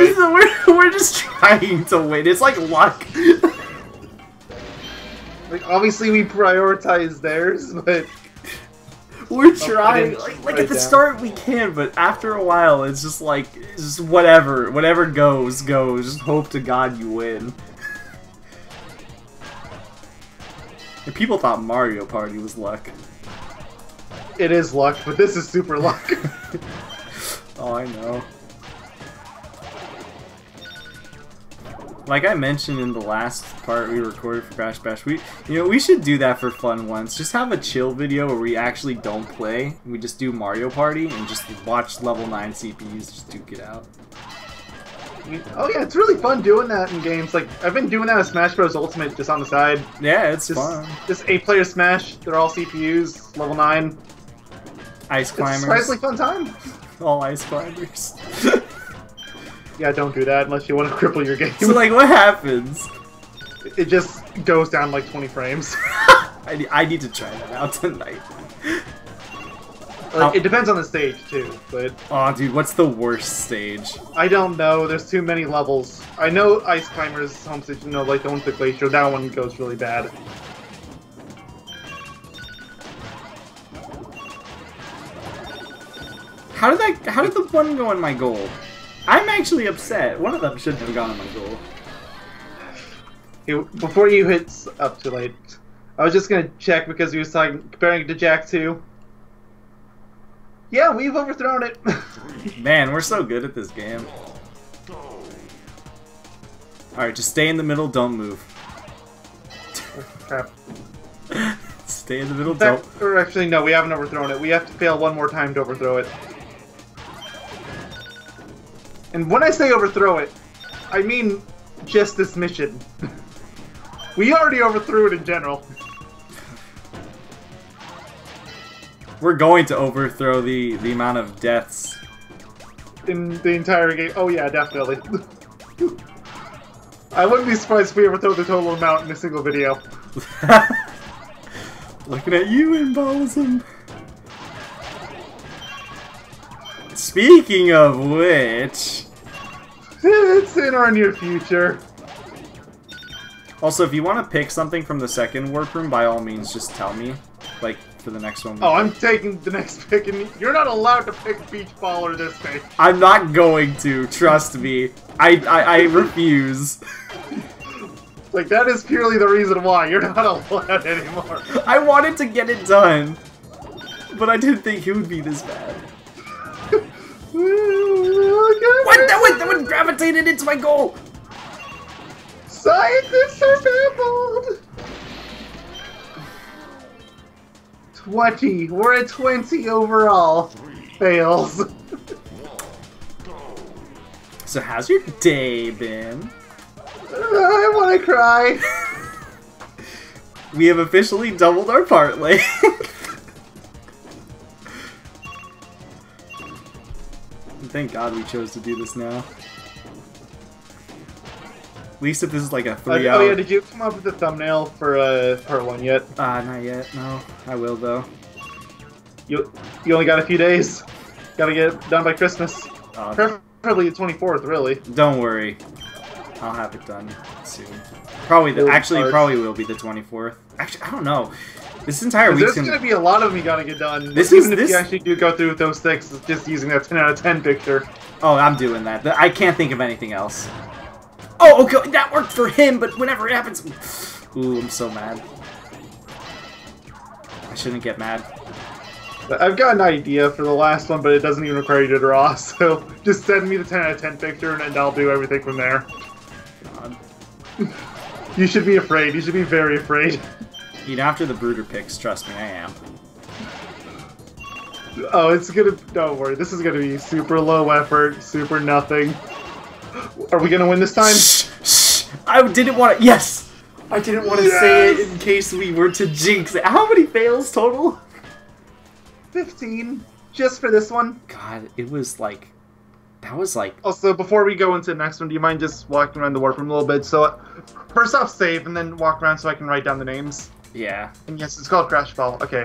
just trying to win. It's like luck. Like, obviously we prioritize theirs, but... We're trying. Like at the start we can, but after a while it's just like, it's just whatever. Whatever goes, goes. Just hope to God you win. And people thought Mario Party was luck. It is luck, but this is super luck. Oh, I know. Like I mentioned in the last part we recorded for Crash Bash, we should do that for fun once. Just have a chill video where we actually don't play. We just do Mario Party and just watch level 9 CPUs just duke it out. Oh yeah, it's really fun doing that in games. Like I've been doing that with Smash Bros. Ultimate just on the side. Yeah, it's just fun. Just 8-player Smash. They're all CPUs, level 9. Ice Climbers. It's a surprisingly fun time. All Ice Climbers. Yeah, don't do that unless you want to cripple your game. So, like, what happens? It just goes down, like, 20 frames. I need to try that out tonight. Like, it depends on the stage, too, but... Aw, oh, dude, what's the worst stage? I don't know. There's too many levels. I know Ice Climbers, home stage, you know, like, the one with the glacier. That one goes really bad. How did the one go in my goal? I'm actually upset. One of them shouldn't have gone on my goal. Hey, before you hit up too late, I was just going to check because he was talking, comparing it to Jak 2. Yeah, we've overthrown it. Man, we're so good at this game. Alright, just stay in the middle, don't move. crap. Stay in the middle, don't. Or actually, no, we haven't overthrown it. We have to fail one more time to overthrow it. And when I say overthrow it, I mean just this mission. We already overthrew it in general. We're going to overthrow the amount of deaths in the entire game. Oh yeah, definitely. I wouldn't be surprised if we overthrow the total amount in a single video. Looking at you, Embolism. Speaking of which... It's in our near future. Also, if you want to pick something from the second Warp Room, by all means, just tell me. Like, for the next one. Oh, I'm taking the next pick, and you're not allowed to pick Beach Ball or this thing. I'm not going to, trust me. I refuse. Like, that is purely the reason why. You're not allowed anymore. I wanted to get it done, but I didn't think it would be this bad. What? That one gravitated into my goal! Scientists are baffled! 20. We're at 20 overall. Fails. So how's your day been? I wanna cry. We have officially doubled our part length. Thank God we chose to do this now. At least if this is like a 3-hour... Oh yeah, did you come up with a thumbnail for part 1 yet? Not yet, no. I will, though. You only got a few days. Gotta get it done by Christmas. Preferably the 24th, really. Don't worry. I'll have it done soon. Probably, actually, it probably will be the 24th. Actually, I don't know. This entire week... There's gonna be a lot of them you gotta get done. Even if you actually do go through with those 6, it's just using that 10 out of 10 picture. Oh, I'm doing that. I can't think of anything else. Oh, okay, that worked for him, but whenever it happens... Ooh, I'm so mad. I shouldn't get mad. I've got an idea for the last one, but it doesn't even require you to draw, so just send me the 10 out of 10 picture, and I'll do everything from there. God. You should be afraid. You should be very afraid. You know, after the Brooder picks, trust me, I am. Oh, it's gonna... Don't worry, this is gonna be super low effort, super nothing. Are we gonna win this time? Shh, shh. I didn't want to. Yes, I didn't want to say it in case we were to jinx it. How many fails total? 15, just for this one. God, it was like, that was like. Also, before we go into the next one, do you mind just walking around the Warp Room a little bit? So, first off, save and then walk around so I can write down the names. Yeah. And yes, it's called Crash Ball. Okay.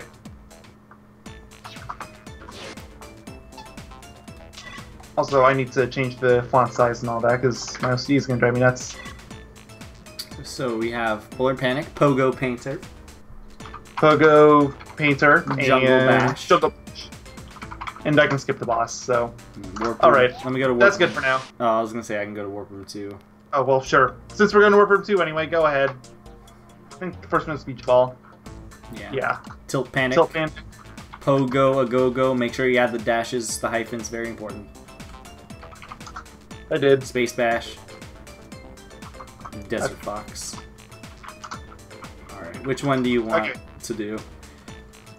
Also, I need to change the font size and all that, because my OCD is going to drive me nuts. So we have Polar Panic, Pogo Painter. Pogo Painter. Jungle Bash. Jungle Bash. And I can skip the boss, so... Alright, let me go to Warp Room. That's good for now. Oh, I was going to say I can go to Warp Room 2. Oh, well, sure. Since we're going to Warp Room 2 anyway, go ahead. I think the first one's Beach Ball. Yeah. Yeah. Tilt Panic. Tilt Panic. Pogo-a-go-go. Make sure you add the dashes, the hyphens, very important. I did. Space Bash. Desert Fox. Alright, which one do you want to do?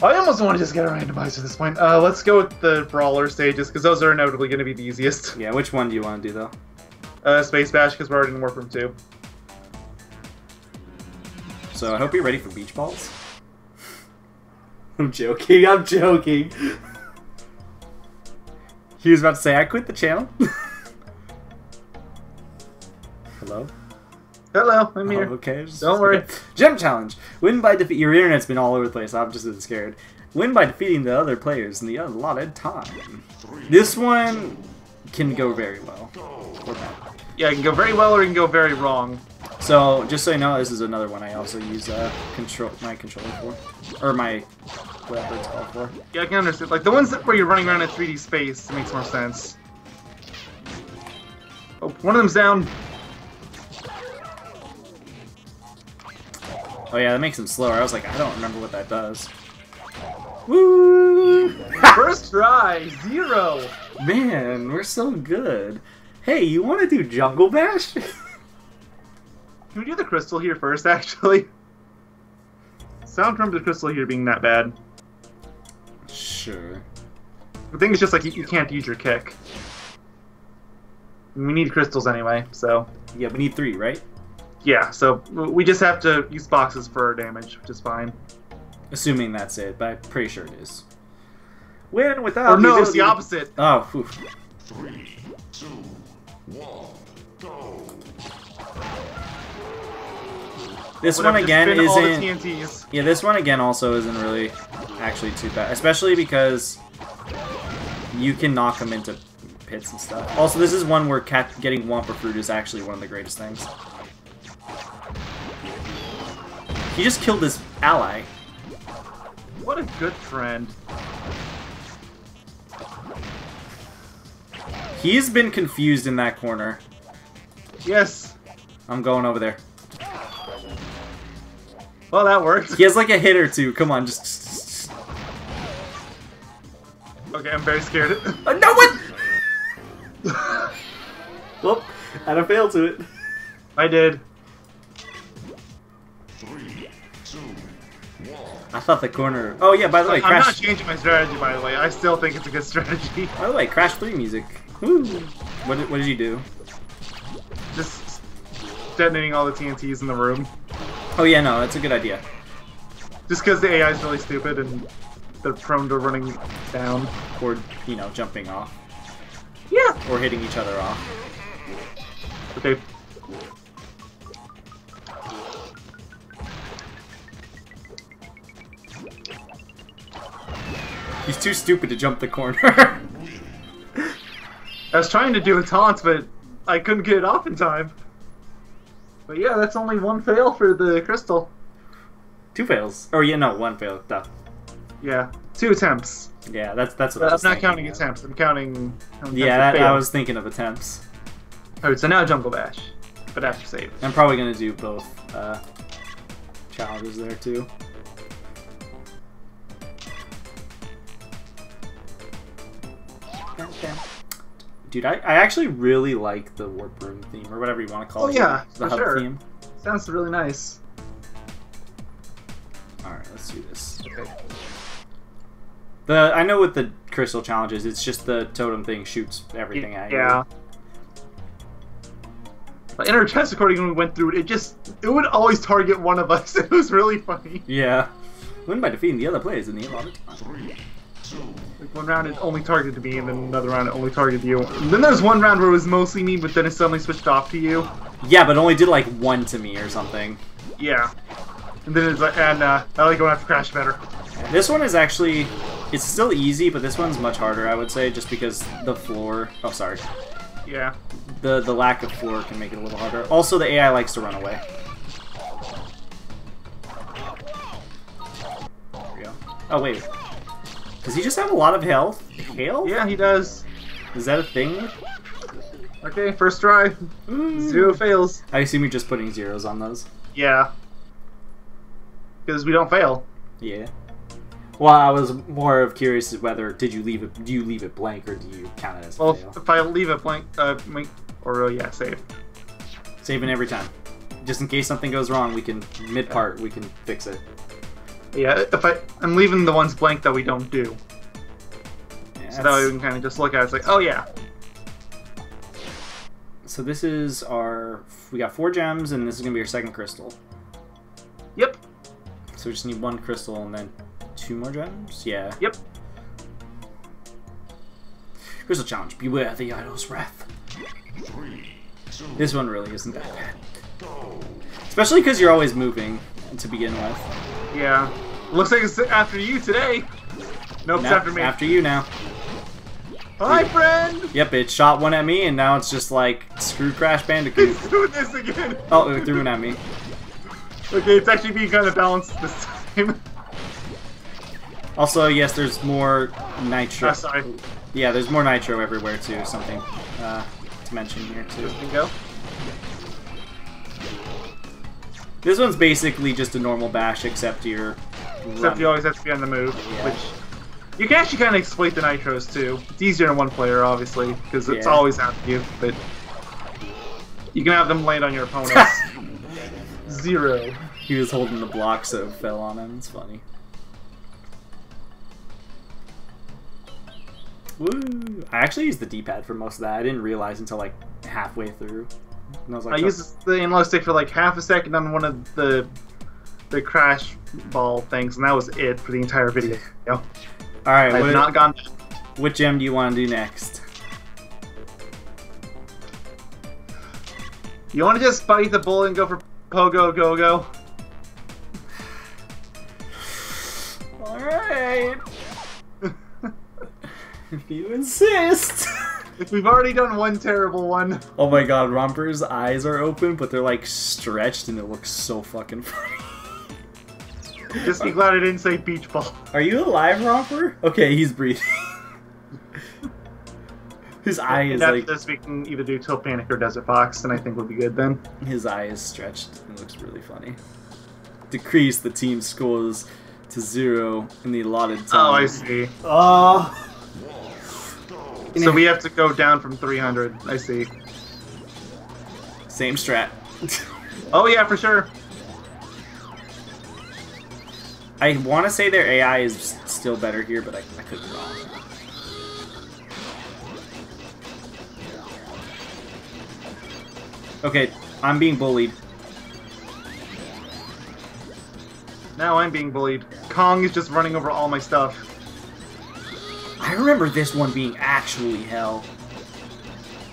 I almost want to just get a randomizer at this point. Let's go with the Brawler stages, because those are inevitably going to be the easiest. Yeah, which one do you want to do, though? Space Bash, because we're already in Warp Room 2. So, I hope you're ready for Beach Balls. I'm joking, I'm joking. He was about to say, I quit the channel. Hello? Hello, I'm here. Okay, don't worry. Okay. Gem challenge. Win by defeat. Your internet's been all over the place. I'm just a bit scared. Win by defeating the other players in the allotted time. This one can go very well. Yeah, it can go very well or it can go very wrong. So, just so you know, this is another one I also use my controller for. Or my whatever it's called for. Yeah, I can understand. Like, the ones where you're running around in 3D space, it makes more sense. Oh, one of them's down. Oh yeah, that makes him slower. I was like, I don't remember what that does. Woo! First try, 0! Man, we're so good. Hey, you want to do Jungle Bash? Can we do the crystal here first, actually? sound drums are just like you're being that bad. Sure. The thing is just like you can't use your kick. We need crystals anyway, so. Yeah, we need 3, right? Yeah, so we just have to use boxes for our damage, which is fine. Assuming that's it, but I'm pretty sure it is. When without. Or no, it's the opposite. Oh, oof. 3, 2, 1, go. This one again isn't. Yeah, this one again also isn't really actually too bad, especially because you can knock them into pits and stuff. Also, this is one where getting Wampa Fruit is actually one of the greatest things. He just killed his ally. What a good friend. He's been confused in that corner. Yes. I'm going over there. Well, that worked. He has like a hit or two. Come on, just... Okay, I'm very scared. No one! Well, had a fail to it. I did. I thought the corner... Oh yeah, by the way, Crash... I'm not changing my strategy, by the way. I still think it's a good strategy. By the way, Crash 3 music. Woo! What did you do? Just detonating all the TNTs in the room. Oh yeah, no, that's a good idea. Just because the AI is really stupid and they're prone to running down. Or, you know, jumping off. Yeah! Or hitting each other off. Okay. He's too stupid to jump the corner. I was trying to do a taunt, but I couldn't get it off in time. But yeah, that's only one fail for the crystal. 2 fails. Oh yeah, no, 1 fail. Duh. Yeah, 2 attempts. Yeah, that's what I was thinking. I'm not counting attempts. I'm counting. Yeah, I was thinking of attempts. Alright, so now Jungle Bash, but after save. I'm probably gonna do both challenges there too. Dude, I actually really like the Warp Room theme, or whatever you want to call it. Oh yeah, the hub theme. Sounds really nice. Alright, let's do this. Okay. I know with the crystal challenges, it's just the totem thing shoots everything at you. Yeah. In our test recording when we went through it, it would always target one of us. It was really funny. Yeah. Win by defeating the other players in the allotted time. 3, 2, like one round it only targeted me, and then another round it only targeted you. And then there's one round where it was mostly me, but then it suddenly switched off to you. Yeah, but it only did like 1 to me or something. Yeah. And then it's like, I like going after Crash better. This one is actually, it's still easy, but this one's much harder, I would say, just because the floor. Oh, sorry. Yeah. The lack of floor can make it a little harder. Also, the AI likes to run away. There we go. Oh wait. Does he just have a lot of health? Hail? Yeah, he does. Is that a thing? Okay, first try. 0 fails. I assume you're just putting zeros on those. Yeah. Because we don't fail. Yeah. Well, I was more of curious as whether do you leave it blank or do you count it as a fail? Well, if I leave it blank, yeah, save. Saving every time, just in case something goes wrong. We can we can fix it. Yeah, if I'm leaving the ones blank that we don't do. Yeah, so that way we can kind of just look at it, it's like, oh yeah. So this is our... We got 4 gems, and this is going to be our 2nd crystal. Yep. So we just need 1 crystal and then 2 more gems? Yeah. Yep. Crystal challenge. Beware the idol's wrath. 3, 2, this one really isn't that bad. Go. Especially because you're always moving to begin with. Yeah. Looks like it's after you today. Nope, it's after me. After you now. Hi, friend! Yep, it shot one at me, and now it's just like, screw Crash Bandicoot. It's doing this again! Oh, it threw one at me. Okay, it's actually being kind of balanced this time. Also, yes, there's more nitro. Sorry. Yeah, there's more nitro everywhere, too. Something to mention here, too. Dingo. This one's basically just a normal bash, except you're running. Except you always have to be on the move, yeah. Which you can actually kind of exploit the nitros too. It's easier in 1 player, obviously, because it's always after you. But you can have them land on your opponents. 0. He was holding the block, so it fell on him. It's funny. Woo! I actually used the D-pad for most of that. I didn't realize until like halfway through. And I was like, I used the analog stick for like half a second on one of the crash ball things, and that was it for the entire video. All right, I've not gone. What gem do you want to do next? You want to just bite the bullet and go for Pogo-a-go-go? All right. If you insist. If we've already done one terrible one. Oh my god, Romper's eyes are open, but they're like stretched and it looks so fucking funny. Just be glad I didn't say beach ball. Are you alive, Romper? Okay, he's breathing. His eye is like... After this, we can either do Tilt Panic or Desert Fox, and I think we'll be good then. His eye is stretched and looks really funny. Decrease the team scores to 0 in the allotted time. Oh, I see. Oh... So we have to go down from 300. I see. Same strat. Oh yeah, for sure. I want to say their AI is still better here, but I could be wrong. Okay, I'm being bullied. Now I'm being bullied. Kong is just running over all my stuff. I remember this one being actually hell.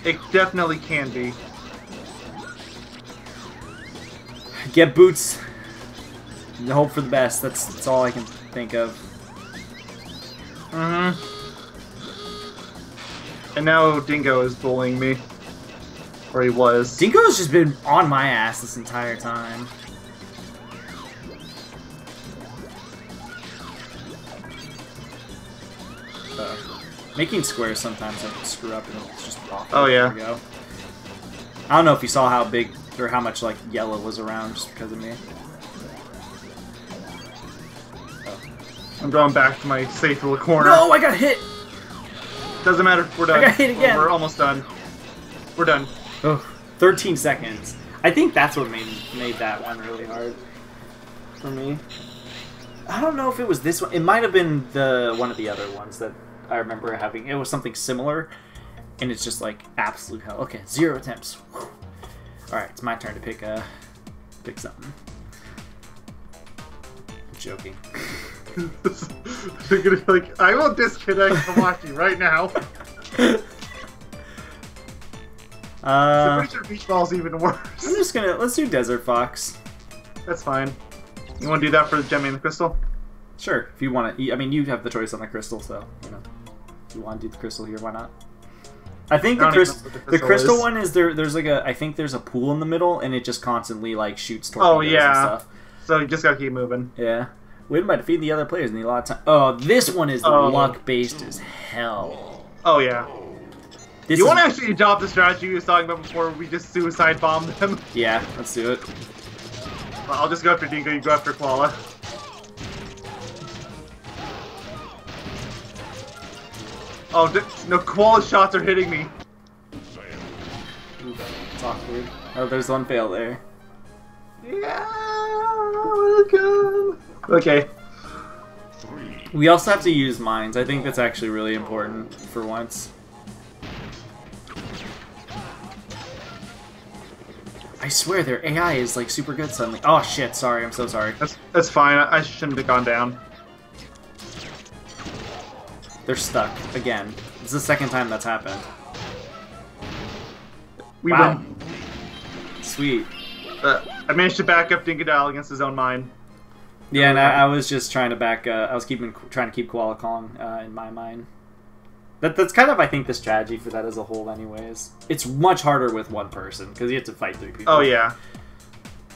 It definitely can be. Get boots. And hope for the best. That's all I can think of. Mm-hmm. And now Dingo is bullying me. Or he was. Dingo's just been on my ass this entire time. Making squares sometimes I can screw up and it's just off. Oh yeah. There we go. I don't know if you saw how big or how much like yellow was around just because of me. Oh. I'm going back to my safe little corner. No, I got hit. Doesn't matter. We're done. I got hit again. We're almost done. We're done. Oh, 13 seconds. I think that's what made that one really hard for me. I don't know if it was this one. It might have been the one of the other ones that I remember having. It was something similar, and it's just like absolute hell. Okay, 0 attempts. Whew. All right, it's my turn to pick something. I'm joking. You're gonna be like, I will disconnect Hamachi right now. So pretty sure beach ball's even worse. I'm just gonna let's do Desert Fox. That's fine. You want to do that for the gem and the crystal? Sure, if you want to. I mean, you have the choice on the crystal, so you know. If you want to do the crystal here, why not? I think the crystal one is there's like a, I think there's a pool in the middle, and it just constantly like shoots torpedoes and stuff. So you just gotta keep moving. Yeah. Win by defeating the other players in a lot of time. Oh, this one is luck based as hell. Oh yeah. You want to actually adopt the strategy we were talking about before? We just suicide bomb them. Yeah, let's do it. I'll just go after Dingo. You go after Koala. Oh, no, Koala's shots are hitting me. It's awkward. Oh, there's one fail there. Yeah, welcome. Okay. We also have to use mines. I think that's actually really important for once. I swear their AI is like super good suddenly. Oh shit, sorry, I'm so sorry. That's fine, I shouldn't have gone down. They're stuck, again. It's the second time that's happened. Wow. Win. Sweet. I managed to back up Dingodile against his own mine. Yeah, and I was just trying to back, I was trying to keep Koala Kong in my mine. That's kind of, I think, the strategy for that as a whole anyways. It's much harder with one person, because you have to fight 3 people. Oh, yeah.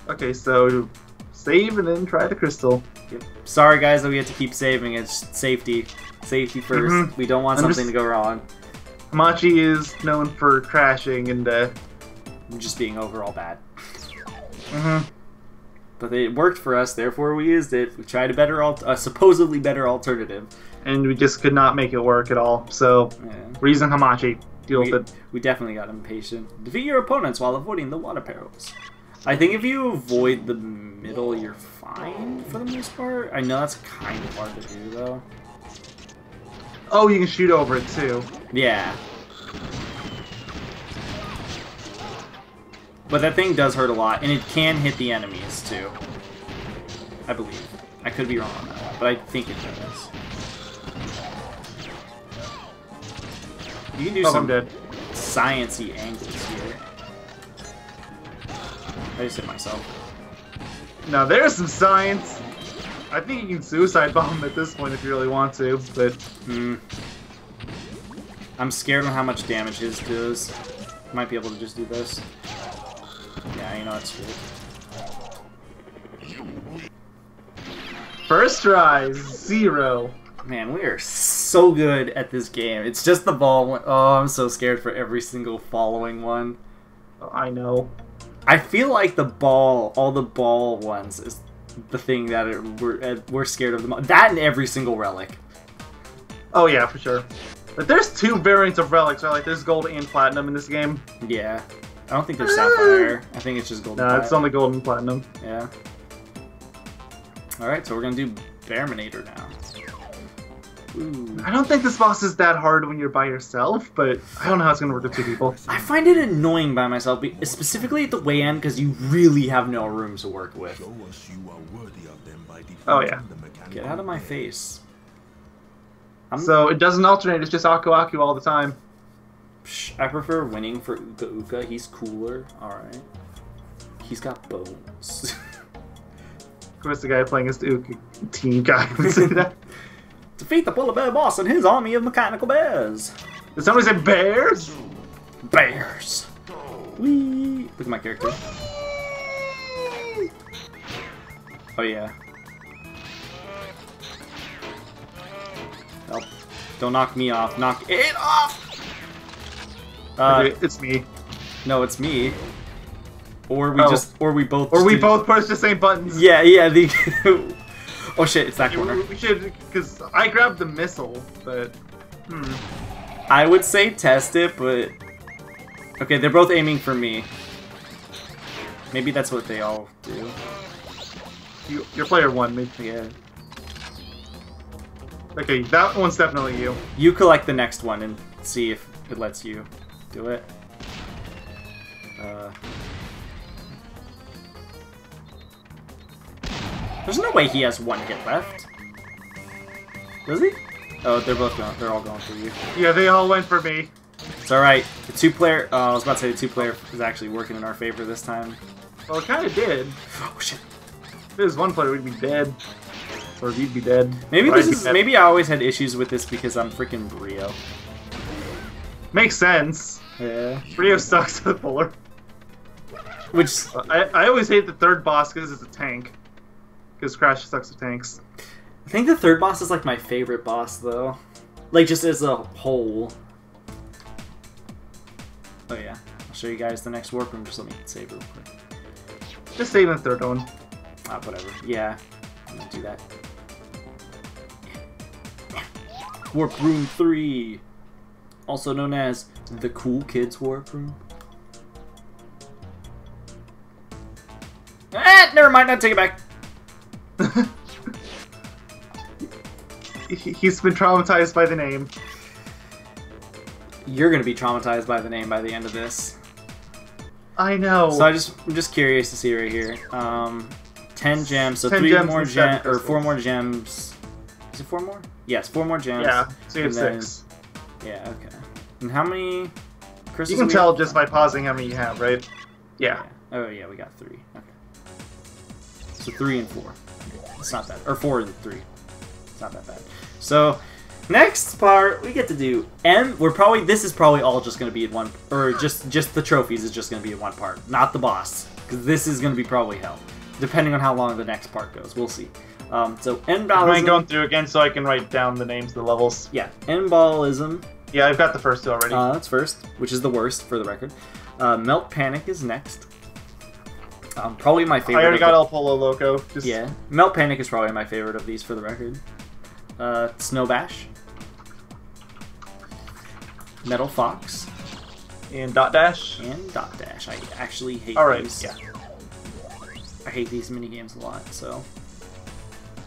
Okay, so save and then try the crystal. Yep. Sorry, guys, that we have to keep saving. It's safety. Safety first. We don't want something to go wrong. Hamachi is known for crashing and just being overall bad. But it worked for us, therefore we used it. We tried a better, supposedly better alternative. And we just could not make it work at all. So, yeah. Reason Hamachi. Deal with it. We definitely got impatient. Defeat your opponents while avoiding the water perils. I think if you avoid the middle, you're fine for the most part. I know that's kind of hard to do, though. Oh, you can shoot over it, too. Yeah. But that thing does hurt a lot, and it can hit the enemies, too. I believe. I could be wrong on that one, but I think it does. You can do some sciencey angles here. I just hit myself. Now there's some science. I think you can suicide bomb at this point if you really want to, but I'm scared on how much damage his does. Might be able to just do this. Yeah, you know that's good. First try, 0. Man, we are so good at this game. It's just the ball one. Oh, I'm so scared for every single following one. I know. I feel like the ball, all the ball ones, is the thing that we're scared of the most. That and every single relic. Oh yeah, for sure. But there's two variants of relics, right? Like there's gold and platinum in this game. Yeah. I don't think there's sapphire. I think it's just gold. No, it's only gold and platinum. Yeah. All right, so we're gonna do Verminator now. Ooh. I don't think this boss is that hard when you're by yourself, but I don't know how it's going to work with two people. I find it annoying by myself, specifically at the way end, because you really have no room to work with. Oh, yeah. Get out of my face. So it doesn't alternate, it's just Aku Aku all the time. I prefer winning for Uka Uka. He's cooler. Alright. He's got bones. Of course, the guy playing his Uka team guy would say that. Defeat the polar bear boss and his army of mechanical bears. Did somebody say bears? Bears. Wee. Look at my character. Whee! Oh yeah. Help. Don't knock me off. Knock it off. It's me. No, it's me. Or we both press the same buttons. Yeah, yeah. The oh shit, it's that corner. We should, because I grabbed the missile, but... I would say test it, but... Okay, they're both aiming for me. Maybe that's what they all do. Your player one, maybe. Yeah. Okay, that one's definitely you. You collect the next one and see if it lets you do it. There's no way he has one hit left. Does he? Oh, they're both going. They're all going for you. Yeah, they all went for me. It's alright. The two-player... I was about to say the two-player is actually working in our favor this time. Well, it kind of did. Oh, shit. If it was one player, we'd be dead. Or we'd be dead. Maybe this is... Maybe I always had issues with this because I'm freaking Brio. Makes sense. Yeah. Brio sucks at the polar. Which... I always hate the third boss because it's a tank. Because Crash sucks at tanks. I think the third boss is like my favorite boss though. Like just as a whole. Oh yeah. I'll show you guys the next Warp Room. Just let me save real quick. Just save the third one. Ah, whatever. Yeah. I'm gonna do that. Warp Room 3. Also known as the Cool Kids Warp Room. Ah! Never mind. I'll take it back. He's been traumatized by the name. You're gonna be traumatized by the name by the end of this. I know. So I'm just curious to see right here. 10 gems, so 4 more gems. Is it 4 more? Yes, 4 more gems. Yeah. So you have 6. Yeah. Okay. And how many? Crystals you can tell just by pausing how many you have, right? Yeah. Oh yeah, we got 3. Okay. So 3 and 4. It's not bad. Or 4 and 3. It's not that bad. So next part we get to do this is probably all just gonna be in one, or just the trophies is just gonna be in one part, not the boss. Because this is gonna be probably hell. Depending on how long the next part goes. We'll see. So Endballism. I'm going through again so I can write down the names of the levels. Yeah. Endballism. Yeah, I've got the first 2 already. That's first, which is the worst for the record. Melt Panic is next. Probably my favorite. I already got El Polo Loco. Yeah. Melt Panic is probably my favorite of these for the record. Snow Bash. Metal Fox. And Dot Dash. I actually hate these. Alright, yeah. I hate these minigames a lot, so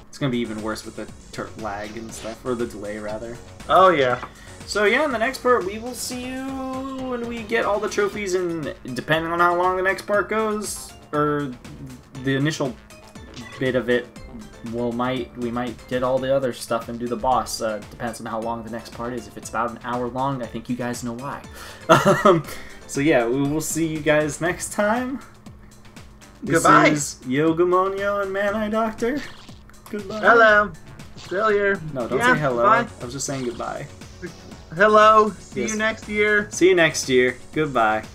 it's gonna be even worse with the lag and stuff, or the delay rather. Oh yeah. So yeah, in the next part we will see you when we get all the trophies, and depending on how long the next part goes, or the initial bit of it, we might get all the other stuff and do the boss. Depends on how long the next part is. If it's about an hour long, I think you guys know why. So yeah, we will see you guys next time. Goodbye. This is Yogamoanyo and Man-Eye Doctor. Goodbye. Hello. Still here. No, don't say hello. Bye. I was just saying goodbye. Hello. See you next year. See you next year. Goodbye.